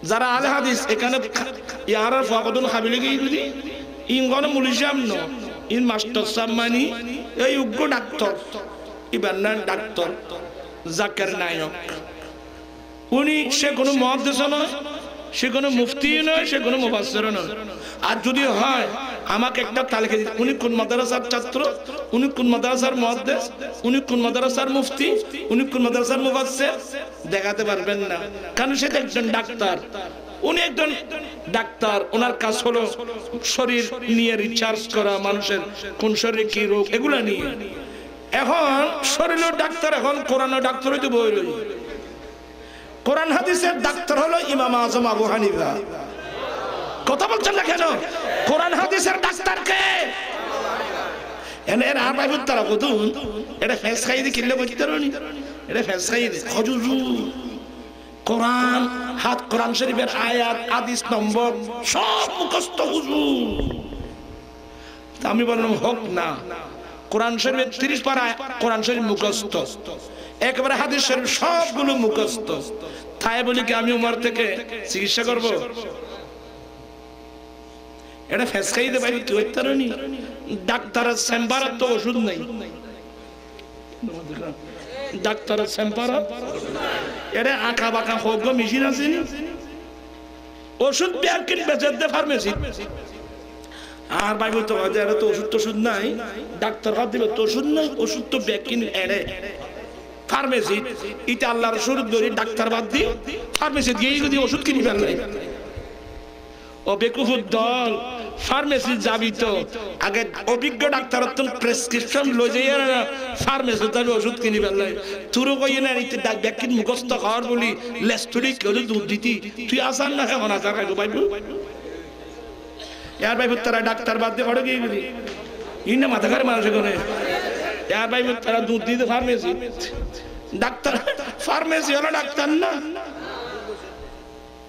যারা আলে হাদিস এখানে ইয়ারা ফাকাদুল হাবিলি গিয়ে ইংগন মুলিজাম ন ইন মাস্টার সামানি এই উগ্র ডাক্তার ইবান্না ডাক্তার জাকার নায়ক উনি সে কোনো মুহাদ্দিস নয় সে কোনো মুফতি নয় সে কোনো মুফাসসির নয় আর যদি হয় আমাকে একটা তালিকা দিতে উনি কোন মাদ্রাসার ছাত্র উনি কোন মাদ্রাসার মুহাদ্দিস উনি কোন মাদ্রাসার মুফতি উনি কোন মাদ্রাসার মুফাসসির দেখাতে পারবেন না কারণ সে একজন ডাক্তার উনি একজন ডাক্তার ওনার কাজ হলো শরীর নিয়ে রিসার্চ করা মানুষের কোন শরীরে কি রোগ এগুলা নিয়ে। এখন শরীরের ডাক্তার এখন কোরআনের ডাক্তার হইতে বই রই কোরআন হাদিসের ডাক্তার হলো ইমাম আযম আবু হানিফা কথা বলছেন না কেন কোরআন হাদিসের ডাক্তার কে এর আর বাইবুত তারা কতন এটা ফেস খাইয়ে দি কিল্লা বইতে রনি এটা ফেস খাইয়ে খজুজু কোরআন হাত কোরআন শরীফের আয়াত হাদিস নম্বর সব মুখস্থ হুজুর। তা আমি বললাম হোক না কোরআন শরীফের 30 পারা কোরআন শরীফ মুখস্থ একবারে হাদিস শরীফ সবগুলো মুখস্থ তাই বলি কি আমি উমর থেকে চিকিৎসা করব এটা ফেসকাই দে ভাই তুই তরনি ডাক্তারের চেম্বারে তো ওষুধ নাই ডাক্তারের চেম্বারে এটা আঁকা বাঁকা হোক মেশিন আছে নি ওষুধ ব্যাগ কিন বেচার দে ফার্মেসি আর ভাই তো এটা তো ওষুধ তো ওষুধ নাই ডাক্তার হাত দিবে তো ওষুধ নাই ওষুধ তো ব্যাগ কিন এড়ে ফার্মেসি এটা আল্লাহর শরীর ধরে ডাক্তার বাদ দি ফার্মেসি গিয়ে যদি ওষুধ কিনি ফেল নাই ও বেকুফুর দল ফার্মেসি যাবি তো আগে অভিজ্ঞ ডাক্তার প্রেসক্রিপশন লই যাইয়া ফার্মেসি তাহলে ওষুধ কিনি ফেল নাই তুরো কইয়ে না ব্যক্তির মুখস্থ খাওয়ার বলি লেস্টুরি কেউ দুধ দিতি তুই আসার না কেমন আসার খাইবো পাইবো এর বাইবুর তারা ডাক্তার বাদ দিয়ে ঘরে গিয়ে গেলি ই না মাথা ঘরে মানুষ এখানে এর বাইবুর তারা দুধ দিতে ফার্মেসি ডাক্তার ফার্মেসি হলো ডাক্তার না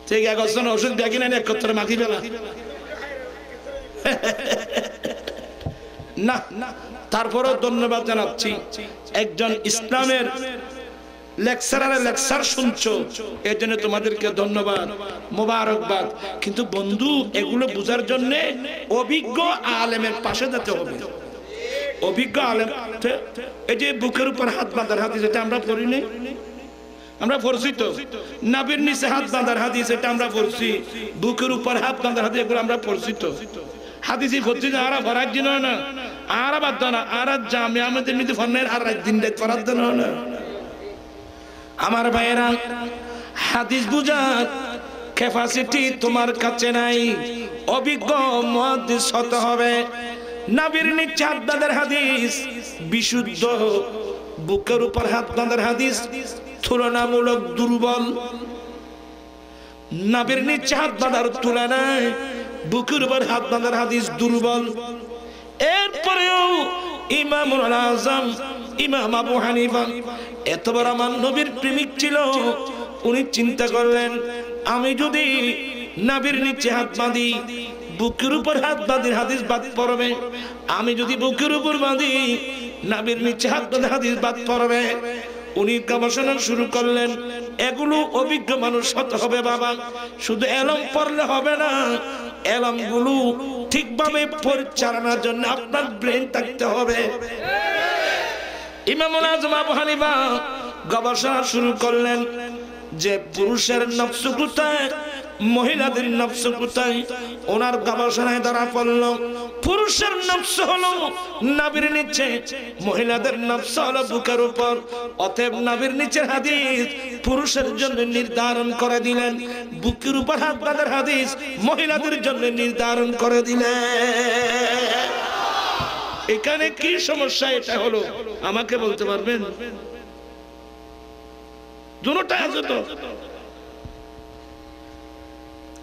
ঠিক আছে ওষুধ ব্যাগ কিনে একত্র মাখি ফেলা না তারপরে ধন্যবাদ জানাচ্ছি একজন ইসলামের লেকচারারে লেকচার শুনছো এর জন্য তোমাদেরকে ধন্যবাদ মোবারকবাদ কিন্তু বন্ধু এগুলো বোঝার জন্য অভিজ্ঞ আলেমের পাশে যেতে হবে। অভিজ্ঞ আলেম এই যে বুকের উপর হাত বাঁধার হাদিস এটা আমরা পড়ি নাই, আমরা পড়ছি তো। নাভির নিচে হাত বাঁধার হাদিস এটা আমরা পড়ছি, বুকের উপর হাত বাঁধার হাদিস এগুলো আমরা পড়ছি তো। হাদিসই পড়ছি না আর ভরার জন্য না, আর বাদ না আর জামে আমাদের মধ্যে ফনের আর রাত দিন রাত করার জন্য না। আমার ভাইয়েরা, হাদিস বুঝার ক্যাপাসিটি তোমার কাছে নাই, অভিজ্ঞ মুহাদ্দিস হতে হবে। নাভির নিচে হাত বাঁধার হাদিস বিশুদ্ধ, বুকের উপর হাত বাঁধার হাদিস তুলনামূলক দুর্বল। নাভির নিচে হাত বাঁধার তুলনায় বুকের উপর হাত বাঁধার হাদিস দুর্বল। এরপরেও ইমামুল আযম ইমাম আবু হানিফা এত বড় আমার নবীর প্রেমিক ছিল, উনি চিন্তা করলেন আমি যদি নাভির নিচে হাত বাঁধি বুকের উপর হাত বাঁধির হাদিস বাদ পড়বে, আমি যদি বুকের উপর বাঁধি নাভির নিচে হাত বাঁধির হাদিস বাদ পড়বে। উনি গবেষণা শুরু করলেন, এগুলো অভিজ্ঞ মানুষ হতে হবে বাবা, শুধু এলম পড়লে হবে না, এলমগুলো ঠিকভাবে পরিচালনার জন্য আপনার ব্রেন থাকতে হবে। ইমামুল আযম আবু হানিফা গবেষণা শুরু করলেন যে পুরুষের নফস কোথায় মহিলাদের নফস কোথায়। ওনার গবেষণায় ধরা পড়ল পুরুষের নফস হলো নাভির নিচে, মহিলাদের নফস হলো বুকের উপর। অতএব নাভির নিচের হাদিস পুরুষের জন্য নির্ধারণ করে দিলেন, বুকের উপর হাত বাঁধার হাদিস মহিলাদের জন্য নির্ধারণ করে দিলেন। এখানে কি সমস্যা এটা হলো আমাকে বলতে পারবেন? দুটোটা আছে তো।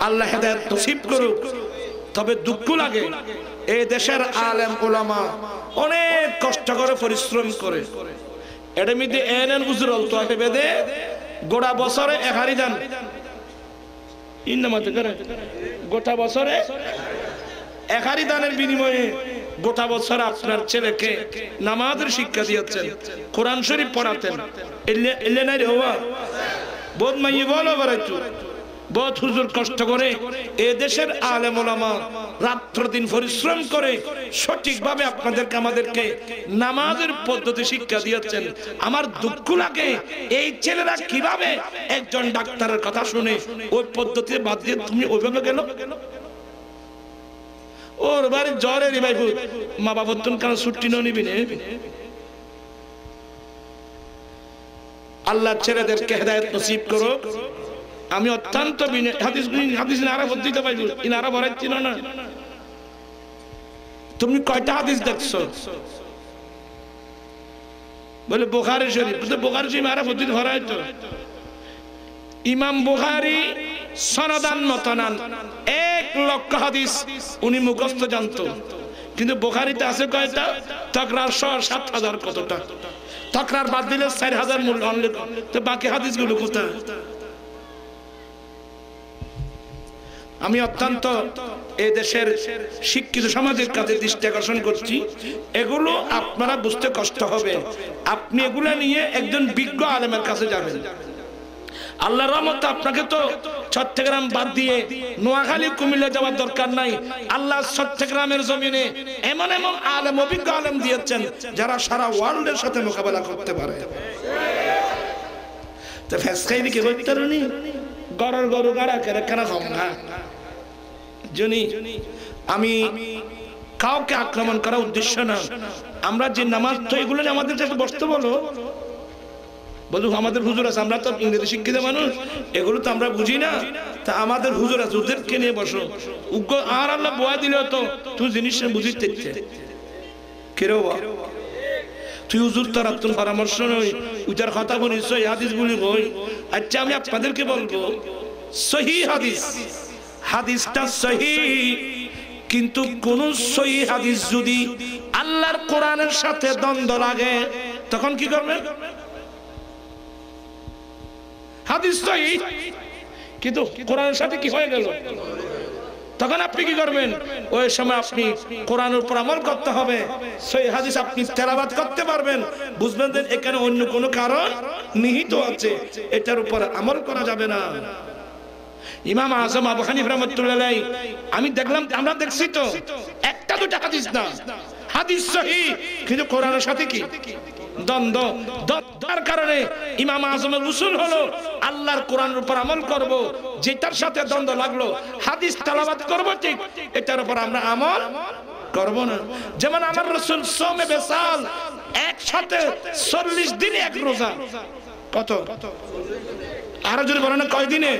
আল্লাহ হেদায়েত নসিব করুক। তবে দুঃখ লাগে এই দেশের আলেম ওলামা অনেক কষ্ট করে পরিশ্রম করে, এর মধ্যে এনএন উজরল তো আতে বেদে গোটা বছরে একারি যান ইনমাতে করে, গোটা বছরে একারি দানের বিনিময়ে গোটা বছর আপনার ছেলেকে নামাজের শিক্ষা দিয়েছেন, কোরআন শরীফ পড়াতেন। এলে নাই রে বাবা, বহুত মাইয়ে বলো বাড়াইতো, বহুত হুজুর কষ্ট করে এই দেশের আলেম ওলামা রাত্র দিন পরিশ্রম করে সঠিকভাবে আপনাদেরকে আমাদেরকে নামাজের পদ্ধতি শিক্ষা দিয়েছেন। আমার দুঃখ লাগে এই ছেলেরা কিভাবে একজন ডাক্তারের কথা শুনে ওই পদ্ধতি বাদ দিয়ে তুমি ওইভাবে গেল। ওর বাড়ি জ্বরে ভাইবু মা বাবা কারণ ছুটি নিবি নে। আল্লাহ ছেলেদেরকে হেদায়েত নসিব করুক। আমি অত্যন্ত তুমি কয়টা হাদিস দেখছো? বলে বুখারী শরীফ, বুখারী শরীফ আরা বদ্দিত ভরা হইতো। ইমাম বুখারী সনদান মতনান 1,00,000 হাদিস উনি মুখস্থ জানতো, কিন্তু বুখারীতে আছে কয়টা? তাকরার 7,000 কতটা, তাকরার বাদ দিলে 4,000 মূল অনলি, তো বাকি হাদিসগুলো কোথায়? আমি অত্যন্ত এই দেশের শিক্ষিত সমাজের কাছে দৃষ্টি আকর্ষণ করছি, এগুলো আপনারা বুঝতে কষ্ট হবে। আপনি এগুলো নিয়ে একজন বিজ্ঞ আলেমের কাছে যাবেন। আল্লাহর রহমতে আপনাকে তো চট্টগ্রাম বাদ দিয়ে নোয়াখালী কুমিল্লা যাওয়ার দরকার নাই। আল্লাহ চট্টগ্রামের জমিনে এমন এমন আলেম অভিজ্ঞ আলেম দিয়েছেন যারা সারা ওয়ার্ল্ডের সাথে মোকাবেলা করতে পারে। তো ফেসকাই দিকে বলতে রুনি গরর গরু গাড়া করে কেনা কম না জুনি। আমি কাউকে আক্রমণ করার উদ্দেশ্য না, আমরা যে নামাজ তো এগুলো আমাদের কাছে বসতে বলো, বন্ধু আমাদের হুজুর আছে, আমরা তো ইংরেজি শিক্ষিত মানুষ, এগুলো তো আমরা বুঝি না, তা আমাদের হুজুর আছে ওদেরকে নিয়ে বসো। আর আল্লাহ বয়া দিলে তো তুই জিনিস বুঝিস কেরো, তুই হুজুর তোর আত্মন পরামর্শ নই, উজার কথা বলিস হাদিসগুলি বই। আচ্ছা আমি আপনাদেরকে বলবো সহি হাদিস, হাদিসটা সহি, কিন্তু কোন সহি হাদিস যদি আল্লাহর কোরআনের সাথে দ্বন্দ্ব লাগে তখন কি করবেন? হাদিস সহি কিন্তু কোরআনের সাথে কি হয়ে গেল তখন আপনি কি করবেন? ওই সময় আপনি কোরআনের উপর আমল করতে হবে, সেই হাদিস আপনি তেলাওয়াত করতে পারবেন, বুঝবেন যে এখানে অন্য কোনো কারণ নিহিত আছে, এটার উপর আমল করা যাবে না। ইমাম আযম আবু হানিফা রাহমাতুল্লাহ আলাইহি, আমি দেখলাম, আমরা দেখছি তো, একটা দুটা হাদিস না, হাদিস সহি কিন্তু কোরআনের সাথে কি দ্বন্দ্ব। দ্বন্দ্বের কারণে ইমাম আযমের উসুল হলো আল্লাহর কোরআনের উপর আমল করব, যেটার সাথে দ্বন্দ্ব লাগলো হাদিস তেলাওয়াত করব, ঠিক এটার উপর আমরা আমল করব না। যেমন আমার রাসূল সোমে বেসাল একসাথে 40 দিনে এক রোজা, কত আর যদি বলেন কয় দিনে,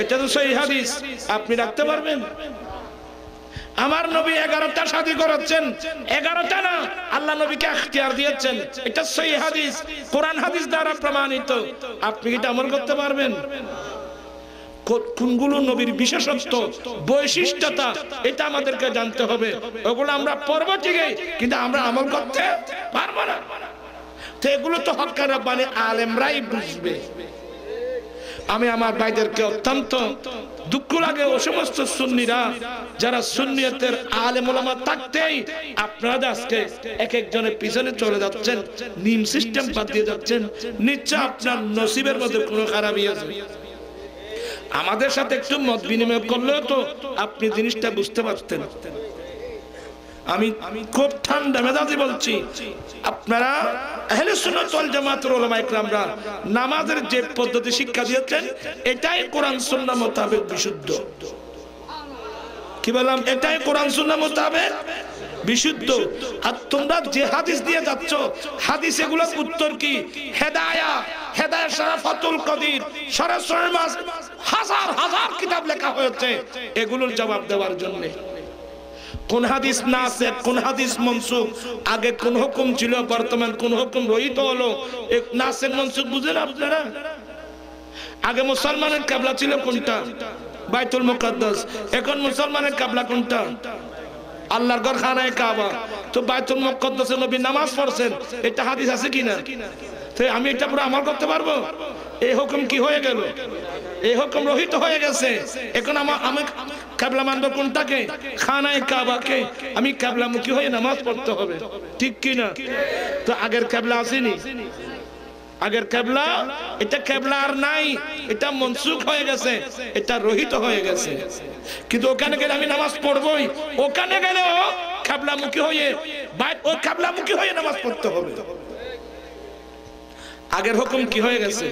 এটা তো সহিহ হাদিস, আপনি রাখতে পারবেন? আমার নবী 11টা শাদী করেছেন, 11টা না, আল্লাহ নবীকে ইখতিয়ার দিয়েছেন, এটা সহিহ হাদিস, কোরআন হাদিস দ্বারা প্রমাণিত, আপনি এটা আমল করতে পারবেন? কোনগুলো নবীর বিশেষত্ব বৈশিষ্ট্যতা এটা আমাদেরকে জানতে হবে, ওগুলো আমরা পড়ব ঠিকই কিন্তু আমরা আমল করতে পারব না। তো এগুলো তো হক্কার রাব্বানী আলেমরাই বুঝবে। আমি আমার ভাইদেরকে অত্যন্ত দুঃখ লাগে ও সমস্ত সুন্নিরা যারা সুন্নিয়তের আলেম ওলামা থাকতেই আপনারা আজকে এক একজনের পিছনে চলে যাচ্ছেন, নিম সিস্টেম বাদ দিয়ে যাচ্ছেন। নিশ্চয় আপনার নসিবের মধ্যে কোনো খারাপই আছে। আমাদের সাথে একটু মত বিনিময় করলেও তো আপনি জিনিসটা বুঝতে পারতেন। আমি খুব ঠান্ডা মেজাজে বলছি, আপনারা আহলে সুন্নাত ওয়াল জামাতের উলামা ইকরামরা নামাজের যে পদ্ধতি শিক্ষা দিয়েছেন এটাই কোরআন সুন্নাহ মোতাবেক বিশুদ্ধ। কি বললাম? এটাই কোরআন সুন্নাহ মোতাবেক বিশুদ্ধ। আর তোমরা যে হাদিস দিয়ে যাচ্ছ হাদিস এগুলোর উত্তর কি? হেদায়া, হেদায়া সারা ফাতুল কদির সারা সরমাস হাজার হাজার কিতাব লেখা হয়েছে এগুলোর জবাব দেওয়ার জন্য। কোন হাদিস নাসিখ, কোন হাদিস মনসুখ, আগে কোন হুকুম ছিল, বর্তমান কোন হুকুম রহিত হলো, এক নাসিখ মনসুখ বুঝেন আপনারা? আগে মুসলমানের কিবলা ছিল কোনটা? বাইতুল মুকদ্দাস। এখন মুসলমানের কিবলা কোনটা? আল্লাহর ঘর খানায়ে কাবা। তো বাইতুল মুকদ্দাসে নবী নামাজ পড়ছেন এটা হাদিস আছে কিনা? তো আমি এটা পুরো আমল করতে পারবো? এই হুকুম কি হয়ে গেল? এই হুকুম রহিত হয়ে গেছে। এখন আমি কিবলা মানব কোনটাকে? খানায়ে কাবাকে। আমি কিবলামুখী হয়ে নামাজ পড়তে হবে, ঠিক কি না? তো আগের কিবলা আসেনি, আগের কিবলা এটা কিবলা আর নাই, এটা মনসুখ হয়ে গেছে, এটা রহিত হয়ে গেছে। কিন্তু ওখানে গেলে আমি নামাজ পড়বই, ওখানে গেলে কিবলামুখী হয়ে কিবলামুখী হয়ে নামাজ পড়তে হবে। আগের হুকুম কি হয়ে গেছে?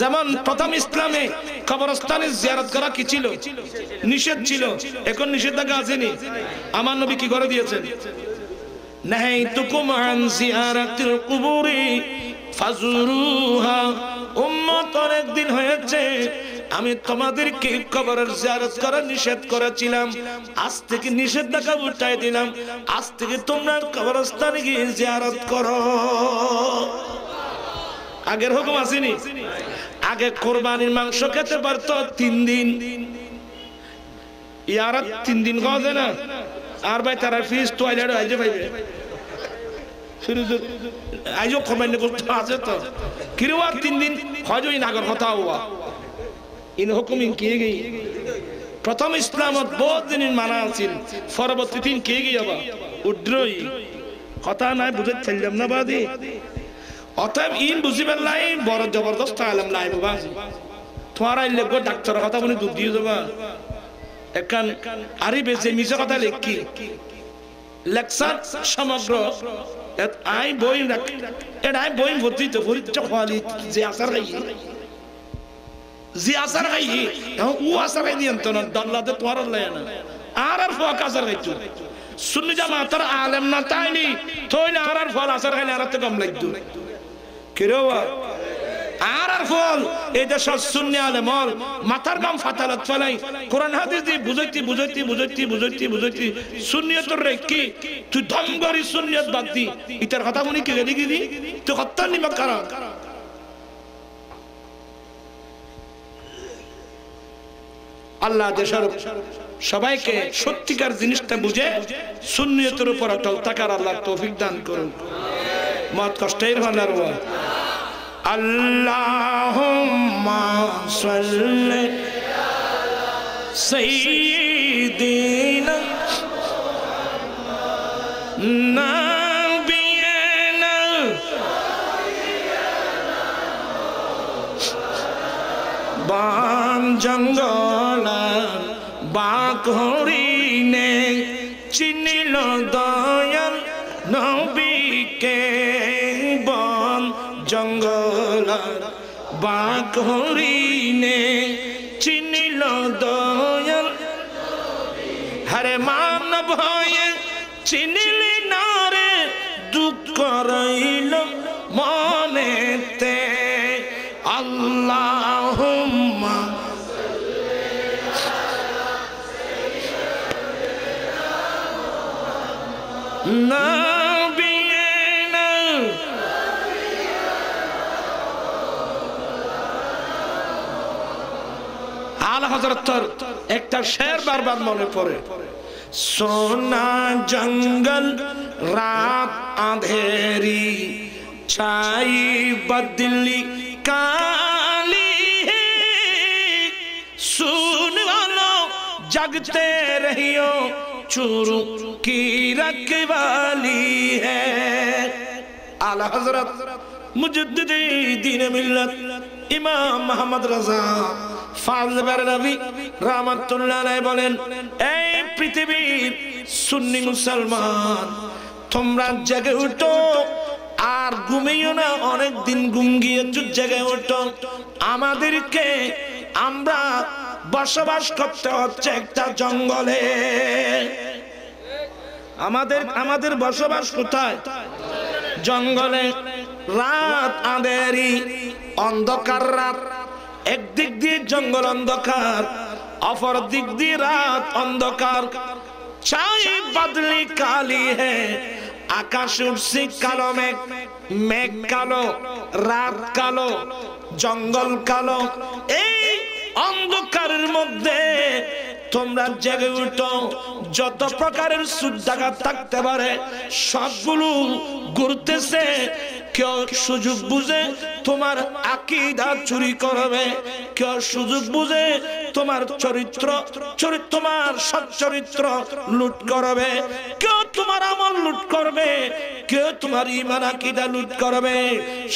যেমন প্রথম ইসলামে কবরস্থানে জিয়ারত করা কি ছিল? নিষেধ ছিল। এখন নিষেধাজ্ঞা আসেনি? আমার নবী কি করে দিয়েছেন? নাহাইতুকুম আন জিয়ারাতিল কুবুরি ফাজুরুহা উম্মতের একদিন হয়েছে আমি তোমাদেরকে কবরের জিয়ারত করা নিষেধ করেছিলাম, আজ থেকে নিষেধাজ্ঞা উঠাই দিলাম, আজ থেকে তোমরা কবরস্থানে গিয়ে জিয়ারত করো। আগের হুকুম আসেনি? আগে কোরবানির মাংস খেতে পারতো 3 দিন, ইয়ারা 3 দিন খাওয়া যায় না। আর ভাই তারা ফিস টয়লেট আইজে ভাই আইজো কোরবানি করতে আছে তো কিরুয়া 3 দিন হজই নাগর কথা হওয়া ইন হুকুম ইন কে গই। প্রথম ইসলামত বহুত দিন মানা আছিল, পরবর্তী দিন কে গই আবার উড্রই কথা নাই বুঝে চললাম না বাদি। অতএব ইন বুঝিবেন নাই বড় জবরদস্ত আলেম নাই বাবা, তোমার আইলে গো ডাক্তারের কথা বলে দুধ দিয়ে যাবা। এখন আরে বেজে মিজা কথা লেখি লেকচার সমগ্র এত আই বই রাখ, এটা আই বই ভর্তি তো ভরিচ্চ খালি যে আসার গাই যে আসার গাই ও আসার গাই দিন তো দল্লাতে তোমার লয় না আর ফাঁক আসার গাইতো সুন্নি জামাতের আলেম না তাইনি তোইলে আর ফল আসার গাইলে আর তো কম লাগতো কিরোয়া আর আর ফল। এই দেশ সুন্নি আলেম মাথার গাম ফাতালত ফলাই কোরআন হাদিস দিয়ে বুঝাইতে বুঝাইতে বুঝাইতে বুঝাইতে বুঝাইতে সুন্নিয়তের রেকি তুই ধমগরি সুন্নিয়ত বাদ দি ইতার কথা মনে কি গেলি গিদি তুই কত নিমা করা। আল্লাহ দেশের সবাইকে সত্যিকার জিনিসটা বুঝে সুন্নিয়তের উপর অটল থাকার আল্লাহ তৌফিক দান করুন। মত কষ্টের ভান্ডার হওয়া আল্লাহুম্মা সাল্লি আলা সাইয়্যিদিনা নাবিয়ানা বান জঙ্গলা বাঘরিনে চিনিল দ पाक होरी ने चिन लो दयाल हर मानव भये चिनिले नारे दुख रईल मानेते अल्लाहुम्मा नबीना आला हजरतर एक तर शेर बार बार मौने पड़े सोना जंगल रात अंधेरी छाई बदली काली है सुन वालो जगते रहियो चूरू की रखवाली है। आला हजरत मुजद्दिदी दीन मिल्लत इमाम मोहम्मद रजा फाज़ल बरेलवी रहमतुल्लाह अलैहि बोलेन ए पृथ्वीर सुन्नी मुसलमान तुमरा जगे उठो आर घुमियो ना अनेक दिन घुम गिएছো जगे उठो আমাদেরকে আমরা বসবাস করতে হচ্ছে একটা জঙ্গলে আমাদের আমাদের বসবাস কোথায় জঙ্গলে রাত আঁধারি অন্ধকার রাত एक दिक दिए जंगल अंधकार अपर दिक दिए रात अंधकार छाई बदली काली है आकाश उठसी कालो मेघ कालो रात कालो जंगल कालो अंधकार मध्य তোমরা জেগে উঠো যত প্রকারের সুদাগা থাকতে পারে সবগুলো ঘুরতেছে কেউ সুযোগ বুঝে তোমার আকীদা চুরি করবে কেউ সুযোগ বুঝে তোমার চরিত্র তোমার সৎ চরিত্র লুট করবে কেউ তোমার আমল লুট করবে কেউ তোমার ঈমান আকীদা লুট করবে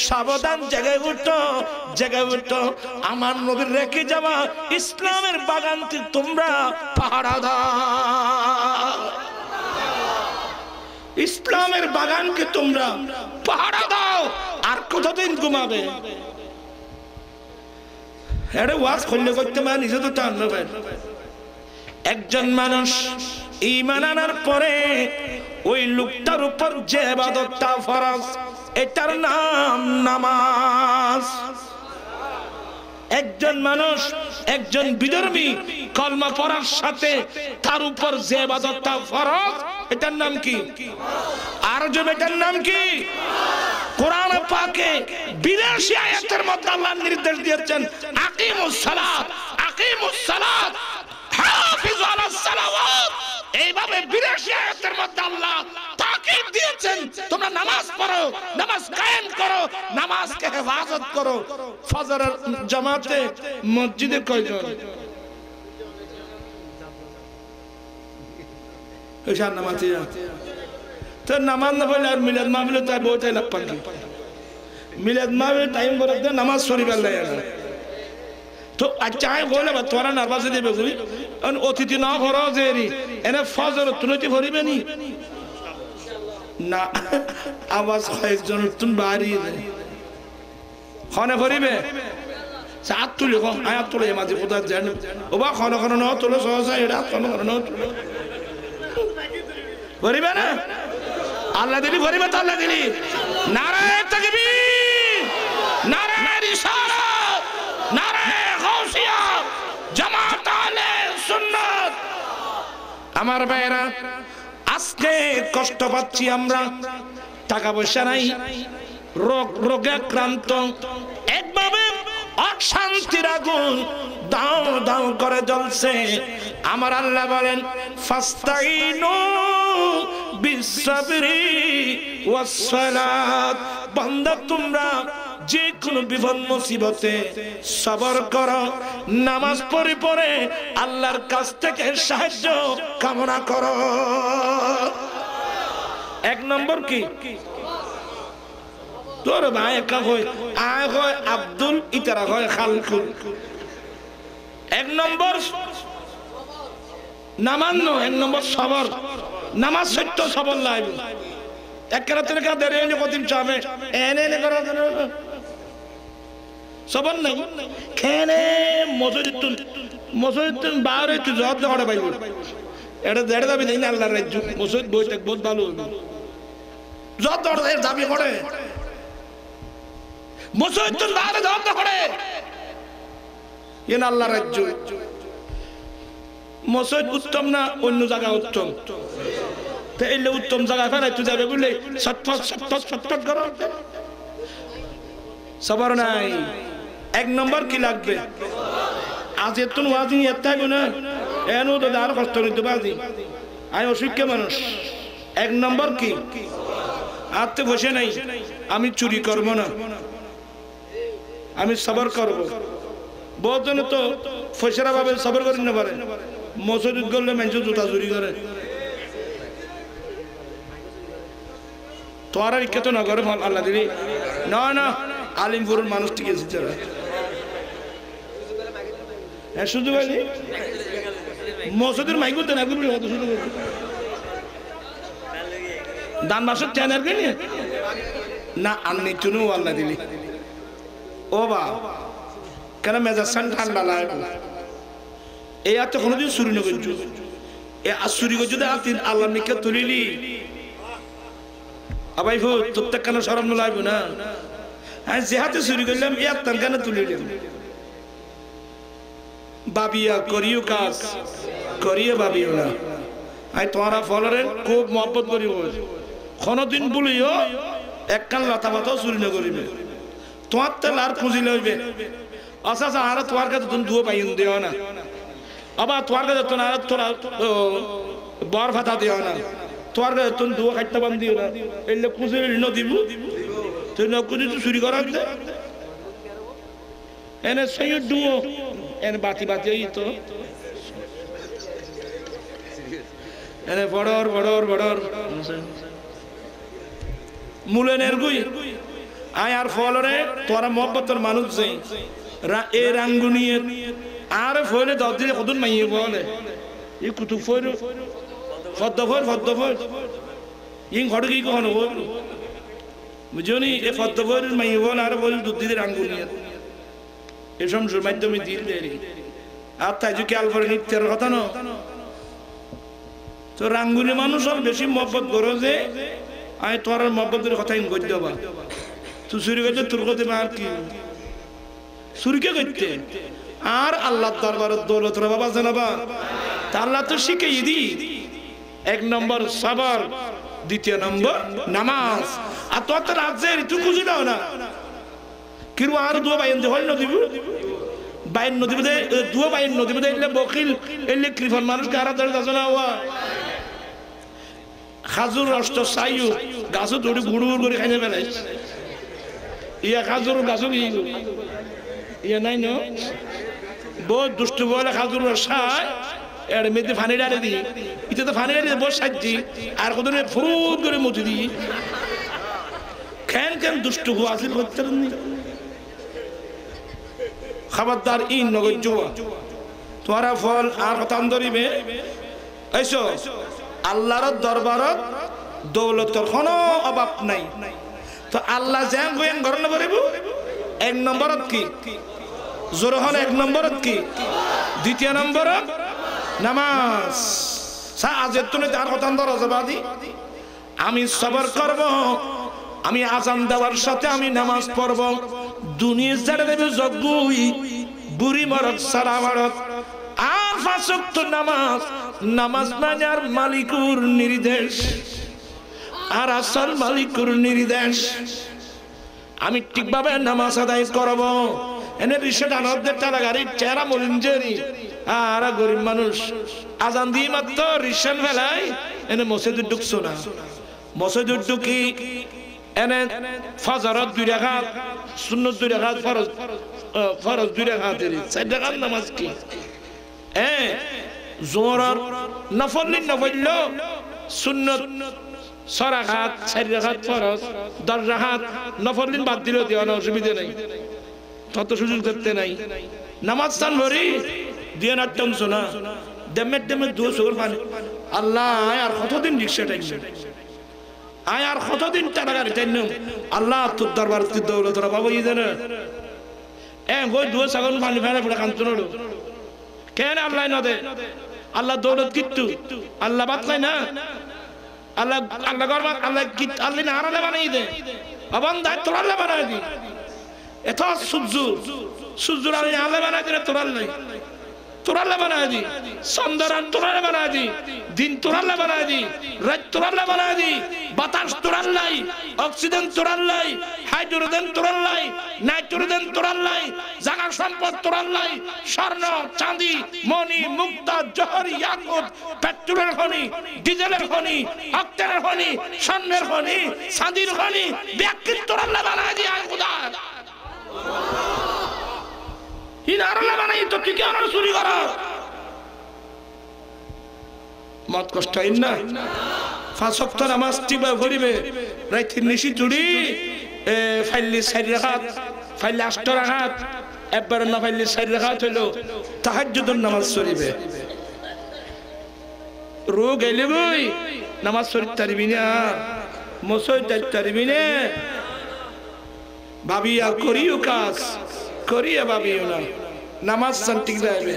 সাবধান জেগে উঠো আমার নবীর রেখে যাওয়া ইসলামের বাগানটি তোমরা इस्लामेर बागान के तुमरा पहाड़ा दाओ आर कतदिन घुमाबे एरे वास खुल्ले करते मान निजे तो टान लबे एकजन मानुष ईमान आनार परे ओई लोकटार उपर जे इबादतटा फरज एटार नाम नामाज একজন মানুষ একজন বিধর্মী কলমা পড়ার সাথে তার উপর যে ইবাদতটা ফরজ এটার নাম কি আর যে এটার নাম কি কোরআন পাকে 82 আয়াতের মধ্যে আল্লাহ নির্দেশ দিয়েছেন আকিমুস সালাত হাফিজু আলাস সালাওয়াত এইভাবে 82 আয়াতের মধ্যে আল্লাহ তাকিদ দিয়েছেন তোমরা নামাজ পড়ো নামাজ কায়েম করো নামাজ কে হেফাজত করো ফজরের জামাতে মসজিদে কয়জন ইশার নামাজে তো নামাজ না পড়লে আর মিলাদ মাহফিলে তাই বইতে লাভ পান মিলাদ মাহফিল টাইম করে দে নামাজ শরীফ আল্লাহ तो अच्छा है बोले बत तुम्हारा नर्वस है देखो भी अन ओतिति ना भरा जेरी एने फाजर तुलती भरी में नहीं ना आवाज़ खाएँ जन तुम बारी खाने भरी में सात तुले को आया तुले ये माजी खुदा जन उबार खाना खाना ना तुले सोचा ये रात खाना खाना ना तुले भरी में ना अल्लाह दिली भरी में ताला दिली नारायण तकबीर नारायण इशारा আমার ভাইরা আজকে কষ্ট পাচ্ছি আমরা টাকা পয়সা নাই রোগে আক্রান্ত একভাবে অশান্তির আগুন দাও দাও করে জ্বলছে আমার আল্লাহ বলেন ফাস্তাইনু বিসসাবরি ওয়াস সালাত বান্দা তোমরা যে কোনো বিপদ মুসিবতে সবর করো নামাজ পড়ে পড়ে আল্লাহর কাছ থেকে সাহায্য কামনা করো এক নম্বর কি তোর ভাই কা হয় আয় হয় আব্দুল ইতারা হয় খালকুল এক নম্বর নামান্ন এক নম্বর সবর নামাজ সত্য সবর লাগবে एक तरह का देर है जो कोतिम चावे ऐने ने करा तो सबन नहीं खेने मसजिदुन मसजिदुन बाहर तू जवाब दे भाई एड़ा देड़ा भी नहीं अल्लाह राज्य मसजिद बोई तक बहुत भालो जवाब दे दाबी करे मसजिदुन बाहर जवाब दे करे ये ना अल्लाह राज्य मसजिद उत्तम ना अन्य जगह उत्तम ते इल्ले उत्तम जगह पर तू जाबे बोले सतपत सतपत सतपत करो सबर नहीं एक नंबर की लागबे आज एतुन वाजी एत्ता गुना एनो तो दार कष्ट নিতে বাজি আমি অশিক্ষিত মানুষ এক নম্বর কি আতে বসে নাই আমি চুরি করব না আমি সবর করব বহুত জন তো ফয়সারা ভাবে সবর করিন না পারে মসজিদ গলে মেঞ্জু জুতা চুরি করে তোরা কত না করে ফল আল্লাহ দিলি না না আলিমপুরের মানুষ ঠিক আছে যারা এ শুধু বলি মসজিদের মাইকও তো না করে শুধু দান বাসা চ্যানেল কেন না আমনি চুনু আল্লাহ দিলি ও বা কেন মেজা সন্তান লালায় ए आते कोनो दिन सुरी न गंजु ए असुरी को जुदा आते अल्लाह ने के तुलीली अबई हो तब तक कनो शर्म न लाइबो ना हां जेहाते सुरी गलम ए तन कन तुलीली बाबिया करियो कास करियो बाबियो ना आई तोरा फॉलोअर खूब मोहब्बत करियो कोनो दिन भूलियो एक कन लतावतो सुरी न करिबे तोर ते लार खुजी लइबे आशा सारा तोर का तुम दुआ पाइयो देओ ना अब तोरगा जतन तो आरत तोरा बार फता दियो ना तोरगा जतन तो दुआ खट्टा बंद दियो ना एले कुछ न दिबू तो न कुछ तो चोरी करा दे एने सही दुओ एने बाती बाती ई तो एने बडर बडर बडर मूले नेरगुई आ यार फॉलोरे तोरा मोहब्बतर मानुष सही रा ए रंगुनिये आरे फोले दादिले खुदन माइये बोले ये कुतुब फोले फद्दफोल ये घड़की को हनो बोल मुझे नहीं ये फद्दफोल माइये बोल आरे बोल दुधिले रंगुनिया ये समझो मैं तो मैं दिल दे रही आता है जो क्या अल्फार नहीं तेरा कहता ना तो रंगुनिया मानुष और बेशी मोहब्बत करो जे आये तुम्हारा मोहब्बत तेरे कहता है इनको जवाब तू सूर्य आर अल्लाह दरबार दौलत रे बाबा जनाबा अल्लाह तो शिखाई दी एक नंबर सबर द्वितीय नंबर नमाज आ तो राजे तू खुशी दाओ ना किरु आर दुआ बायन दे होल न दिबु बायन न दिबु दे दुआ बायन न दिबु दे इल्ले बखिल इल्ले कृपण मानुष के आरा दर जाना हुआ खाजुर रष्ट सायु गासो थोड़ी गुड़गुड़ करे खाने बेलाय या खाजुर गासो की या नहीं नो बहुत दुष्ट बोला खातून रशाय यार मेरे तो फाने डाले दी इतने तो फाने डाले बहुत सच्ची आर को तो ने फूट करे मुझे दी कहन कहन दुष्ट को आसिल बदतर नहीं खबरदार इन लोगों जोआ तुम्हारा फॉल आर खतांदरी में ऐसो अल्लाह रत दरबारत दौलत और खाना अब अपना ही तो अल्लाह ज़ैम को यंग करने वाले बो एक नंबर की ज़ुरहन एक नंबर की द्वितीय नंबर नमाज सा आज़ेतुने चार कोतांदर अज़बादी आमी सबर करवो आमी आज़ान्दा वर्षते आमी नमाज पढ़वो दुनिया ज़रदे भी ज़गुई बुरी मरत सरावरत आफ़ासुक्त नमाज नमाज में यार मालिकुर निर्देश आरासल मालिकुर निर्देश आमी ठीक बाबे नमाज अदाय करवो एने रिश्ता नोट देता लगारी चेहरा मुलिंजरी आरा गरीब मनुष आज़ादी मत तो रिश्ता फैलाई एने मौसे दुख सुना मौसे दुखी एने फ़ाज़रत दुर्गा सुन्नत दुर्गा फ़रज़ दुर्गा तेरी सैदगा नमाज की ए ज़ोरा नफ़ली नफ़लो सुन्नत सरागा सैदगा फ़रज़ दर्ज़हा नफ़ली बात दिलो दिवाना उसे भी दे नहीं तो शुरू करते नहीं नमाज़ सन भरी दिया ना टम सुना दम में दो सोर पाने अल्लाह आया और ख़ुदों दिन रिक्शा टाइम आया और ख़ुदों दिन तड़का रिटेन अल्लाह तू दरबार की दौलत रबाबो ये देना कोई दो सगन पानी फेरे पड़े कंतुनोड़ो क्या ना अल्लाह ना दे अल्लाह दौलत कित्तू अल्लाह बात नहीं ना अल्लाह अल्लाह गौर बात अल्लाह कित अल्लाह ना आराधना बनाई दे अब हम दायित्व अल्लाह बनाए दी ऐसा सुजू सुजू अल्लाह ना अल्लाह बनाए दे तुरल्ला बना दी संदर्भ तुरल्ला बना दी दिन तुरल्ला बना दी रज तुरल्ला बना दी बतास तुरल्ला ही ऑक्सीजन तुरल्ला ही हाइड्रोजन तुरल्ला ही नाइट्रोजन तुरल्ला ही जगह संपत्त तुरल्ला ही शरण चांदी मोनी मुक्ता जोहरी याकूत पेट्रोल होनी डीजल होनी ऑक्टेन होनी शरण होनी चांदी होनी व्यक्ति तुरल्ला बना दी आज खुदा इनारला बनाई तो क्यों ना सुनी करा मत कष्ट इन्ना फासोक्त नमाज़ टीबा घोड़ी में रात निशी जुड़ी फैली सरियात फैली अष्टरात एब्बर ना फैली सरियात है लो तहज्जुदुन नमाज़ सुरी में रोग एलिबुई नमाज़ सुरी तरीबिना मौसोई तरीबिने भाभी या कोरियो कास कोरिया भाभी होना नमाज़ संतिक जाएगी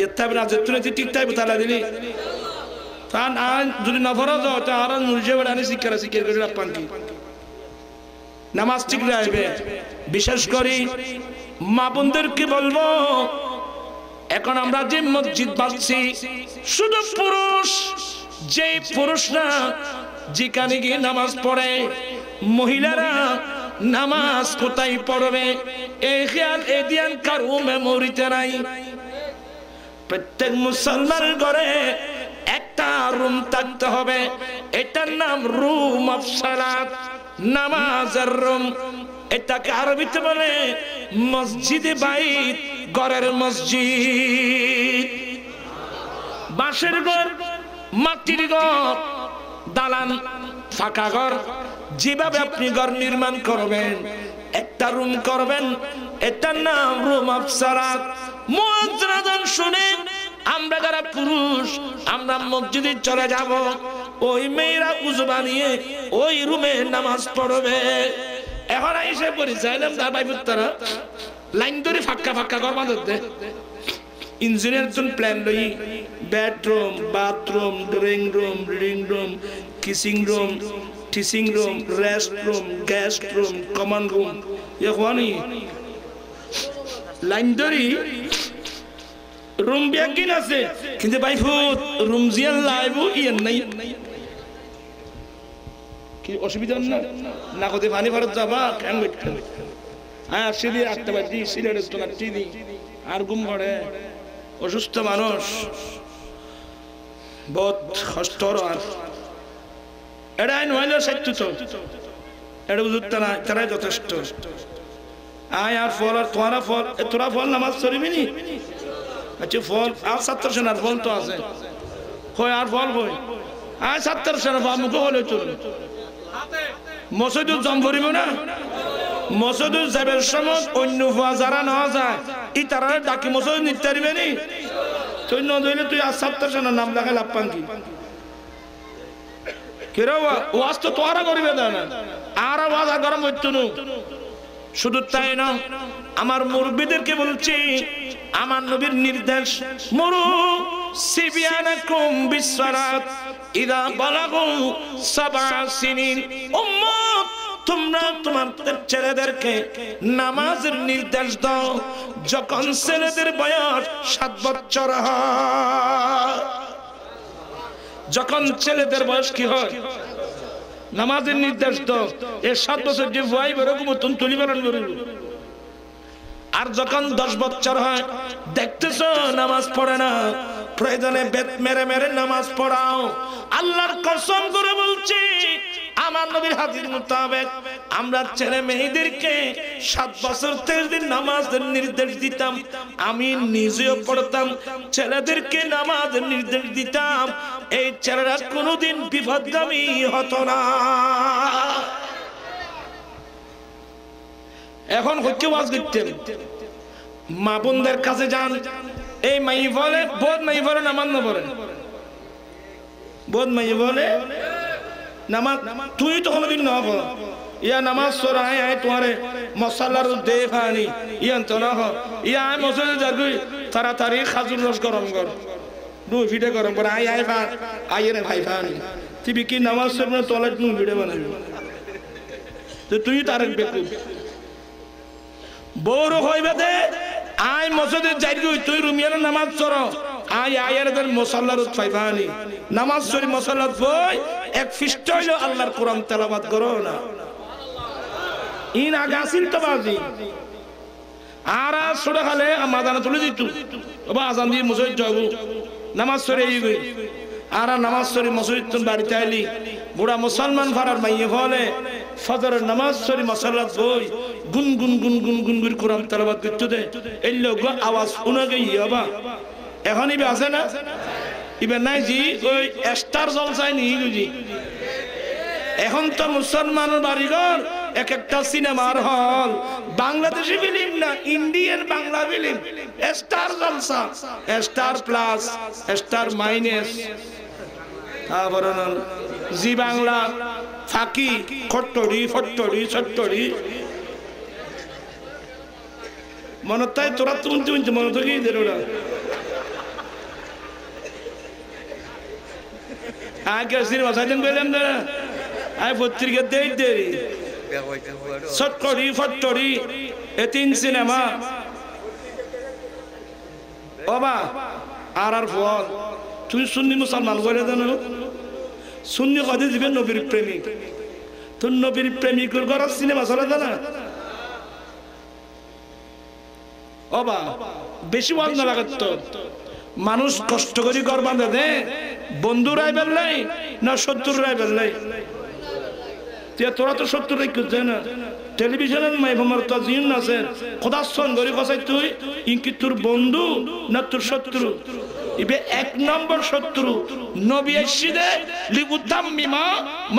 ये तब ना ज़रूरी थी टिक टाइप ताला दिली तान आन जुड़ी नफरत हो तो आरान मुझे बढ़ाने सीखा सीखे कर दिला पंकी नमाज़ टिक जाएगी विशेष कोरी मापुंदर के बल्बो एक नाम राज्य मस्जिद बासी शुद्ध पुरुष जय पुरुष ना जिकाने की नमाज़ पढ़े महिला रा नमाज कोताई पढ़वे एक यान एडियन करूं मैं मोरी चराई प्रत्येक मुसलमान गरे एक तारुम तक तो होवे इतनाम रूम अफसरात नमाज़ रूम इतकार बित बने मस्जिद बाईत गरे मस्जिद बाशर गर मक्तिर गर दालन फाका गर जीवा भी अपनी घर निर्माण करवें, एक तरुम करवें, इतना रूम अफसरात, मुआज़रादन सुने, अम्रा करा पुरुष, अम्रा मस्जिदी चले जावो, ओए मेरा उज़बानिये, ओए रूमे नमाज़ पढ़ोगे, ऐसा ऐसे पुरी ज़ैनम दाबाई बुत्तरा, लाइन दोरी फक्का फक्का कर बांध दे, इंजीनियर तुम प्लान लोई, bedroom, bathroom, drawing room, kissing room teasing room, rest room, guest room, common room ये कौनी लाइंडरी रूम भी आगे ना से किंतु भाई फूड रूम जियन लाइव हो ये नहीं कि औषधियाँ ना ना को दिवानी भर दबा कैंगेट आया सीधे आठ बजे सीधे डस्टों ना सीधी आर्गुम भरे औषुष्ट मानोश बहुत हस्तौर ऐडाइन वाले सच्चू तो ऐड उस तरह तरह जोतस्तो आह यार फॉल और तुम्हारा फॉल तुम्हारा फॉल नमाज़ सोरी भी नहीं अच्छे फॉल आप सत्तर से नर फॉल तो आजे हो यार फॉल हो आह सत्तर से नर मुको हो ले चुन मौसुदू ज़म्बुरी में ना मौसुदू ज़बेर शमों उन्नुवा ज़रा नहाज़ा इतरार डाकी मौसुदू नित्तरी में नहीं तो इन नौ किरावा वास्तु त्वारा कोरी बेदाना आरा वादा गरम होतुनु शुद्धताई ना अमार मुर्बिदर के बोलचे अमान नबीर निर्देश मुरु सिबियाना कुम बिस्वरात इधा बलागु सबासिनी उम्मत तुमरा तुम्हारे चले दर के नमाज़ निर्देश दो जो कंसेल दर बयार शतबत चरहा जकन चले दरबार की हो, नमाज़ निर्देश दो, ये शादों से जिवाई बरोगु मुतुन तुली बरन बरोगु, आर जकन दस बच्चर हैं, देखते सो नमाज़ पढ़ना, प्रेदने बेत मेरे मेरे नमाज़ पढ़ाओ, अल्लाह कसम गुरु बोलची, आमान नबीर हादिर मुताबिक, अम्रा चले मेरी दिल के, शाद बसर तेरे दिन नमाज़ निर्देश दिताम, आमीन निज़ियो पढ़ताम, चले दिल के नमाज़ निर्देश दिताम, ए चलरा कुनो दिन विफदगमी होता ना, ऐकोन खुद के वास दिखते हैं, मापुंदर कासे जान, ए महिवाले बहुत महिवाले नमाज़ न बोले, बहुत महिवाले नमाज़ तू ही तो हमें दिन ना बोला या नमाज सो रहे हैं तुम्हारे मसाला रो देखानी या तो ना हो या मसाला जरूर तारा तारी खाजुल रोज गरम कर दो वीडियो गरम कर आये आये फान आये ने भाई फान तीबी की नमाज सो में तोलज नू वीडियो बनाई तो तू ही तारक बेकू बोर होई बते आये मसाला जरूर तू ही रूमियन नमाज सो रहो आय आयर दर मसल्लरुत फायदानी नमाज सोरी मसल्लत वोई एक फिस्टोइलो अल्लाह कुरान तलावत करो ना इन आगासिल तबादी आरा सुड़ा खाले अमादान तुले दी तू अब आज़ादी मुझे जागू नमाज सोरी ये गई आरा नमाज सोरी मसूद तुम बारिताली बुरा मुसलमान फरार में ये फौले फजर नमाज सोरी मसल्लत वोई गुन गुन गुन गुन गुन गुन कुरान तलावत किच्चुदे इल्लोगो आवाज़ उनके याबा ऐहानी भी आसे ना इबे ना जी कोई एस्टर जोल्साई नहीं जुजी ऐहान तो मुसलमानों बारीगर एक एक तस्सीने मार हाल बांग्लादेशी फिल्म ना Indian Bangla film ester Jalsha ester plus ester minus आवरणल जी बांग्ला फाकी खट्टोड़ी फट्टोड़ी सट्टोड़ी मनोताय तुरंत उन्हें उन्हें मनोतो की देरोड़ा आगे सिर मसाजन को लेने दरा, आये फुट्टी के देख देरी, सट्टोड़ी फट्टोड़ी, ऐतिन सिनेमा, ओबा, आरार फौल, तू सुन्नी मुसलमान को लेता ना, सुन्नी खादी जीवन नौबिरी प्रेमी, तू नौबिरी प्रेमी को लेकर सिनेमा चलता ना, ओबा, बेशिवाद न लगता मानुष कष्टकरी कर बंदे दें बंदूराई बल नहीं ना शत्रुराई बल नहीं ये थोड़ा तो शत्रुराई कुछ है ना टेलीविजन में भमरता जीन ना से खुदा सोन गरीब वासे तू इनकी तुर बंदू ना तुर शत्रु इबे एक नंबर शत्रु नवीशिदे लिवुद्धम मिमा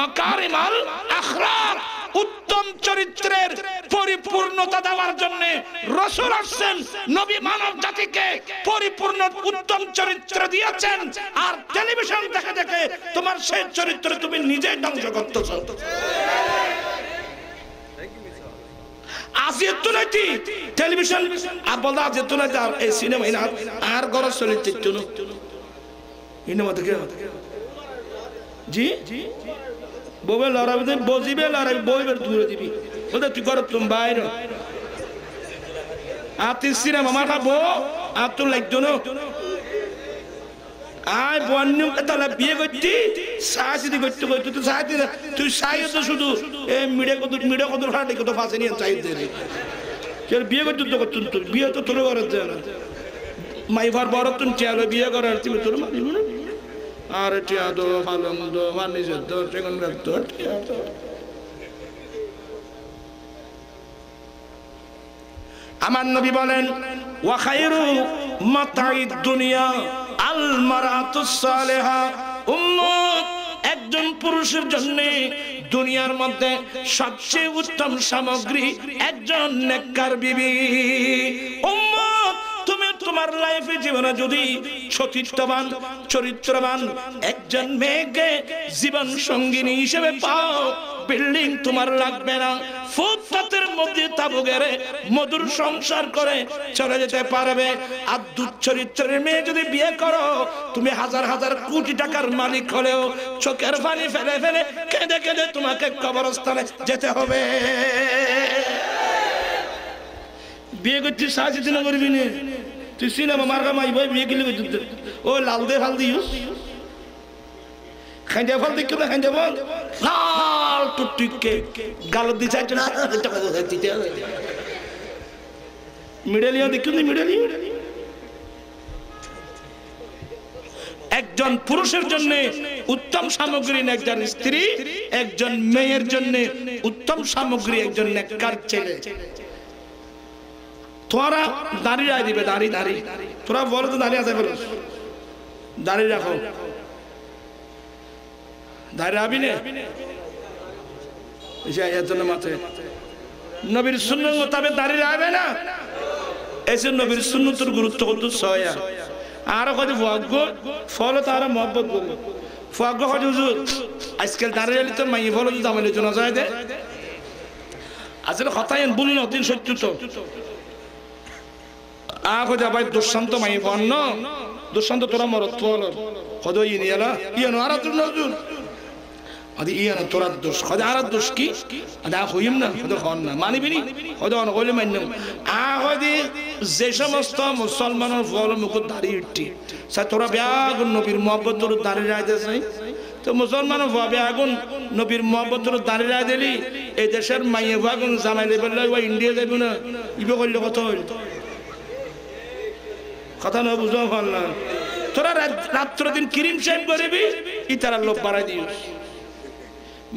मकारिमाल अखरार उत्तम चरित्रेर परिपूर्णता दावार जन्ने रसूल असन नबी मानव जाति के परिपूर्ण उत्तम चरित्र दिया चन आर टेलीविजन देखे देखे तुम्हारे से चरित्र तुम्हें निजे ढंग जगत सो आज़ियत तूने दी टेलीविजन आप बोलता आज़ियत तूने दार ऐसी ने महीना आर गौरव सोलित चुनो इन्हें मत क्या जी बोबे लारा भी तो बोझी भी लारा भी बोई भी दूर दी भी मतलब तू कर तुम बाहर आप तीसरी ने ममारा बो आप तो लाइक दोनों आय बोन्यूम के तलब ये कुत्ती साहसी दी कुत्ती कुत्ती तो साहसी ना तू साहसी तो शुद्ध ए मीडिया को दूर हटा देखो तो फासे नहीं साहसी दे रही चल बीए कुत्ती तो बीए तो तुरंत कर देना माइवार बार तुम चलो बीए कर रहती में तुरंत मालूम है आरे टिया दो फालम दो वानी से दो चिकन रख दो टिया अमान नबी बोलें वख़ायरु मताइद दुनिया अल मरातुस सालेहा उम्मत एक जन पुरुष जन्ने दुनियार मध्य सबसे उत्तम सामग्री एक जन नेकर बीबी उम्मत तुम्हें तुम्हार लाइफ जीवन जुदी छोटीटवान चोरित्रवान एक जन में के जीवन संगीनी शब्द पाओ बिल्डिंग तुम्हार लग बैना फूट फतेर मुद्दे तब उगेरे मधुर संसार करे चले जाते पारे में अब दुचरित्र में जो दिव्य करो तुम्हें हजार हजार कूटी डकर मालिक खोले हो चोकर फानी फैले फैले कहने कहने तुम्हारे कबरस्ताने जाते हो बे बेगुच्ची साझी दिन अगर भी नहीं तीसरी ना ममारगा माई भाई बेगुली बेगुच्ची ओ लाल दे फाल दियो खंजा फाल दिक्कत है खंजा फाल लाल टुट्टी के गालत दिशा चला मिडलियाँ दिक्कत नहीं मिडलियाँ एक जन पुरुषर जन्ने उत्तम सामग्री ने एक जन स्त्री एक जन मेयर जन्ने उत्तम सामग्री एक जन ने कर चले थोड़ा दारी राय दी बे दारी दारी थोड़ा वॉल तो दारी आते हैं फिर दारी रखो दारी आप ही ने इसे ये तो नमाते नबीर सुन्नत को तबे दारी राय बे ना ऐसे नबीर सुन्नत और गुरुत्व को तो सोया आरा को जो वागो फॉलो तारा मोहब्बत बोले वागो को जो आजकल दारी राय तो मैं ये फॉलो जो दामले चुना जाए दे আসলে কথায়ন বলুন দিন সত্য তো আগো যাবাই দুশান্ত মাই বন্ন দুশান্ত তোরা মরত হল খদই নিলা ইয়ানো আরাতুল নজুল আদি ইয়ানো তোরা দুশ খদ আরাত দুশ কি আদা হইম না খদ খান না মানিবিনি খদ অন কইলে মানন আগো দি যে সমস্ত মুসলমানের ফল মুখ দাড়ি উঠি সা তোরা ব্যাগ নবীর mohabbat তোর দাড়ি রাইতেছে तो मुसलमान वाबे आगुन नबीर मोहब्बत रो दानिरा देली ए देशर माये वागुन जामाले बल्ला वा इंडिया देबुना इबो कल्लो कतल कथा न बुझो फल्ला तोरा रात दिन क्रीम शेव करबी इतारा लोभ बारा दिस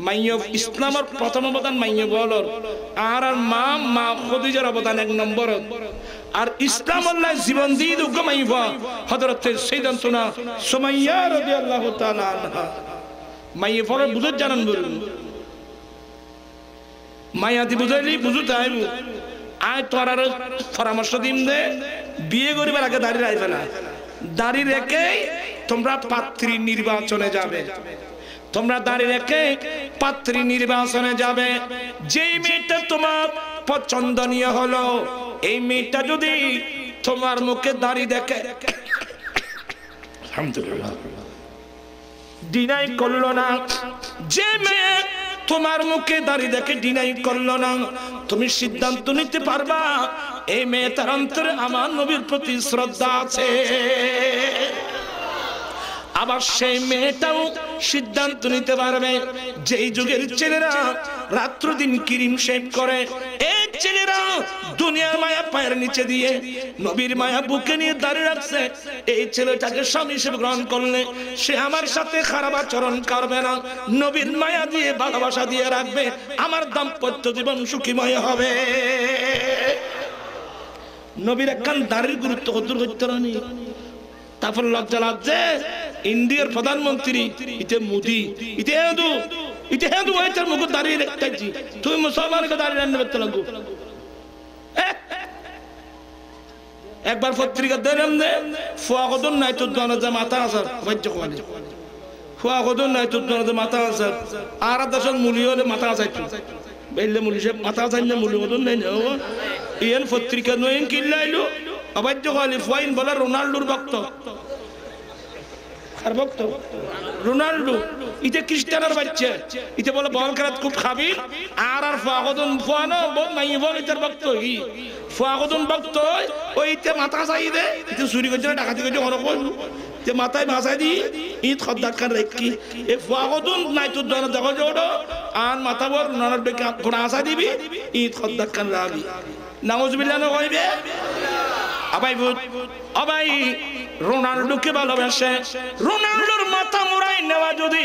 माये इस्लामर प्रथम अवदान माये बोलर आर मा मा खदीजार अवदान एक नंबर আর ইসলাম আল্লাহ জীবন দিয়ে গমাইবা হযরত সাইয়্যদাতুনা সুমাইয়া রাদিয়াল্লাহু তাআলা আনহা মাইয়া পরে বুঝত জানান বলুন মাইয়া দি বুঝাইলি বুঝত আইবু আই তোরার পরামর্শ দিম দে বিয়ে করিবার আগে দাড়ি রাখবে না দাড়ি রেখে তোমরা পাত্রী নির্বাচনে যাবে তোমরা দাড়ি রেখে পাত্রী নির্বাচনে যাবে যেই মেয়েটা তোমার পছন্দনীয় হলো এই মেয়েটা যদি তোমার মুখে দাড়ি দেখে আলহামদুলিল্লাহ ডিনাই করলো না যে মেয়ে তোমার মুখে দাড়ি দেখে ডিনাই করলো না তুমি সিদ্ধান্ত নিতে পারবা এই মেয়েটার অন্তরে আমার নবীর প্রতি শ্রদ্ধা আছে আবার সেই মেয়েটাও সিদ্ধান্ত নিতে পারবে যেই যুগের ছেলেরা রাত্র দিন ক্রিম শেভ করে এই ছেলেরা দুনিয়ার মায়া পায়ের নিচে দিয়ে নবীর মায়া বুকে নিয়ে দাঁড়িয়ে রাখছে এই ছেলেটাকে স্বামী হিসেবে গ্রহণ করলে সে আমার সাথে খারাপ আচরণ করবে না নবীর মায়া দিয়ে ভালোবাসা দিয়ে রাখবে আমার দাম্পত্য জীবন সুখীময় হবে নবীর একখান দাড়ির গুরুত্ব কতটুকু করতে রানি তারপর লজ্জা লাগছে ইন্ডিয়ার প্রধানমন্ত্রী ইতে মোদি ইতে হেদু ওইটার মুখ দাঁড়িয়ে রাখতেছি তুমি মুসলমানকে দাঁড়িয়ে রাখতে করতে লাগো একবার পত্রিকা দেখলাম যে ফুয়া কদন নাই তোর দনজা মাথা আসার বাজ্য কোয়ালে ফুয়া কদন নাই তোর দনজা মাথা আসার আর দশন মুলি হলে মাথা আসাইতো বেললে মুলি সে মাথা আসাই না মুলি কদন নাই না ইয়েন পত্রিকা নয়েন কিল্লাইলো অবাধ্য কোয়ালে ফুয়াইন বলা রোনাল্ডোর ভক্ত আর ভক্ত রোনাল্ডো ইতে ক্রিস্টিয়ানোর বাচ্চা ইতে বলে বল করাত খুব খাবির আর ফাগদন ফানো বল নাই বল ইতার ভক্ত হি ফাগদন ভক্ত ওইতে মাথা চাইদে ইতে চুরি করে ডাকাতি করে হলো কই তে মাথায় ভাষা দি ঈদ খদ্দার কার রাখি এ ফাগদন নাই তো দন দেখো জড়ো আর মাথা বর রোনাল্ডো কে কোন আশা দিবি ঈদ খদ্দার কার রাবি নাউজুবিল্লাহ না কইবে আবাই ভূত আবাই রোনাল্ডোকে ভালোবাসে রোনাল্ডোর মাথা মুড়াই নেওয়া যদি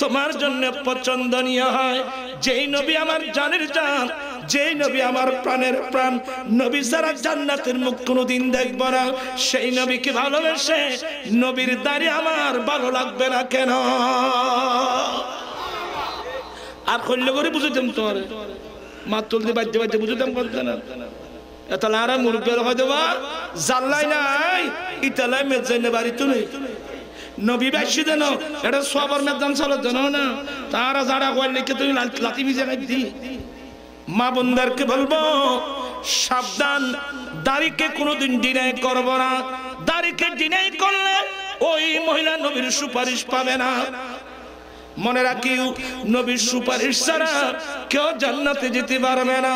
তোমার জন্য পছন্দনীয় হয় যেই নবী আমার জানের জান যেই নবী আমার প্রাণের প্রাণ নবী সারা জান্নাতের মুখ কোনদিন দেখব না সেই নবীকে ভালোবাসে নবীর দাড়ি আমার ভালো লাগবে না কেন আর কইলে করে বুঝতাম তোর মা তুলতে বাধ্য বাধ্য বুঝতাম বলতে না এতলারা মুরব্বের হয় দেবা জাল্লাই নাই ইতালাই মেজাইনে বাড়ি তুলে নবী বেশি দেন এটা সবার মেজান চলো জানো না তারা যারা কইলে কি তুমি লাতি ভিজে রাখবি মা বন্দারকে বলবো সাবধান দাড়িকে কোনোদিন ডিনাই করবো না দাড়িকে ডিনাই করলে ওই মহিলা নবীর সুপারিশ পাবে না মনে রাখিও নবীর সুপারিশ ছাড়া কেউ জান্নাতে যেতে পারবে না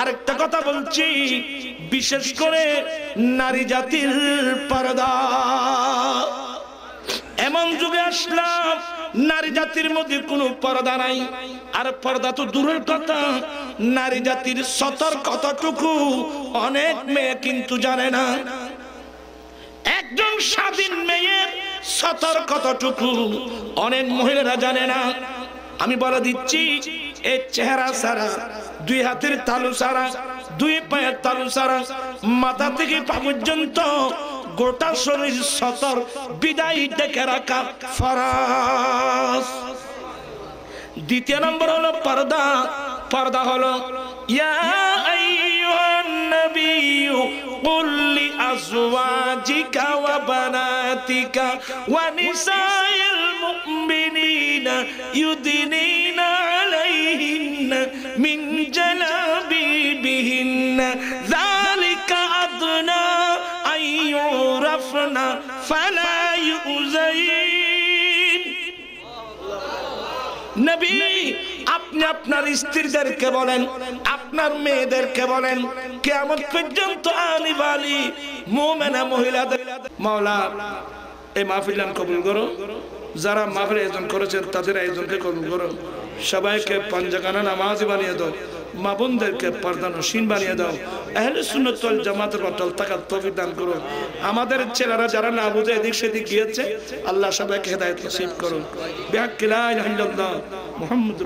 আরেকটা কথা বলছি বিশেষ করে নারী জাতির পর্দা এমন যুগে আসলাম নারী জাতির মধ্যে কোনো পর্দা নাই আর পর্দা তো দূরের কথা নারী জাতির সতর কতটুকু অনেক মেয়ে কিন্তু জানে না একজন স্বাধীন মেয়ের সতর কতটুকু অনেক মহিলারা জানে না আমি বলে দিচ্ছি এই চেহারা সারা দুই হাতের তালু সারা দুই পায়ের তালু সারা মাথা থেকে পা পর্যন্ত গোটা শরীর সতর বিদায় ডেকে রাখা ফরজ দ্বিতীয় নম্বর হলো পর্দা পর্দা হলো ইয়া আইয়ুহান নাবিয়্যু কুল লি আযওয়াজিকা ওয়া বানাতিকা ওয়া নিসাইল মুমিনিনা ইউদিনিনা আলাইহিন্না মিন জালাব नबी अपने अपना स्त्री दर के बोलें अपना मेये दर के बोलें कियामत पर्यंत आने वाली मोमिना महिला मौला ए महफिल कबूल करो जरा महफिल आयोजन करेছেন তাদের আয়োজনকে কবুল করো সবাইকে পাঁচখানা নামাজ বানিয়ে দাও মা বোনদেরকে পর্দা নশীন বানিয়ে দাও আহলে সুন্নাত ওয়াল জামাতের অটল থাকার তৌফিক দান করো আমাদের ছেলেরা যারা না বুঝে এদিক সেদিক গিয়েছে আল্লাহ সবাইকে হেদায়েত নসিব করুন বিহাক্কি লা ইলাহা ইল্লাল্লাহ মুহাম্মাদুর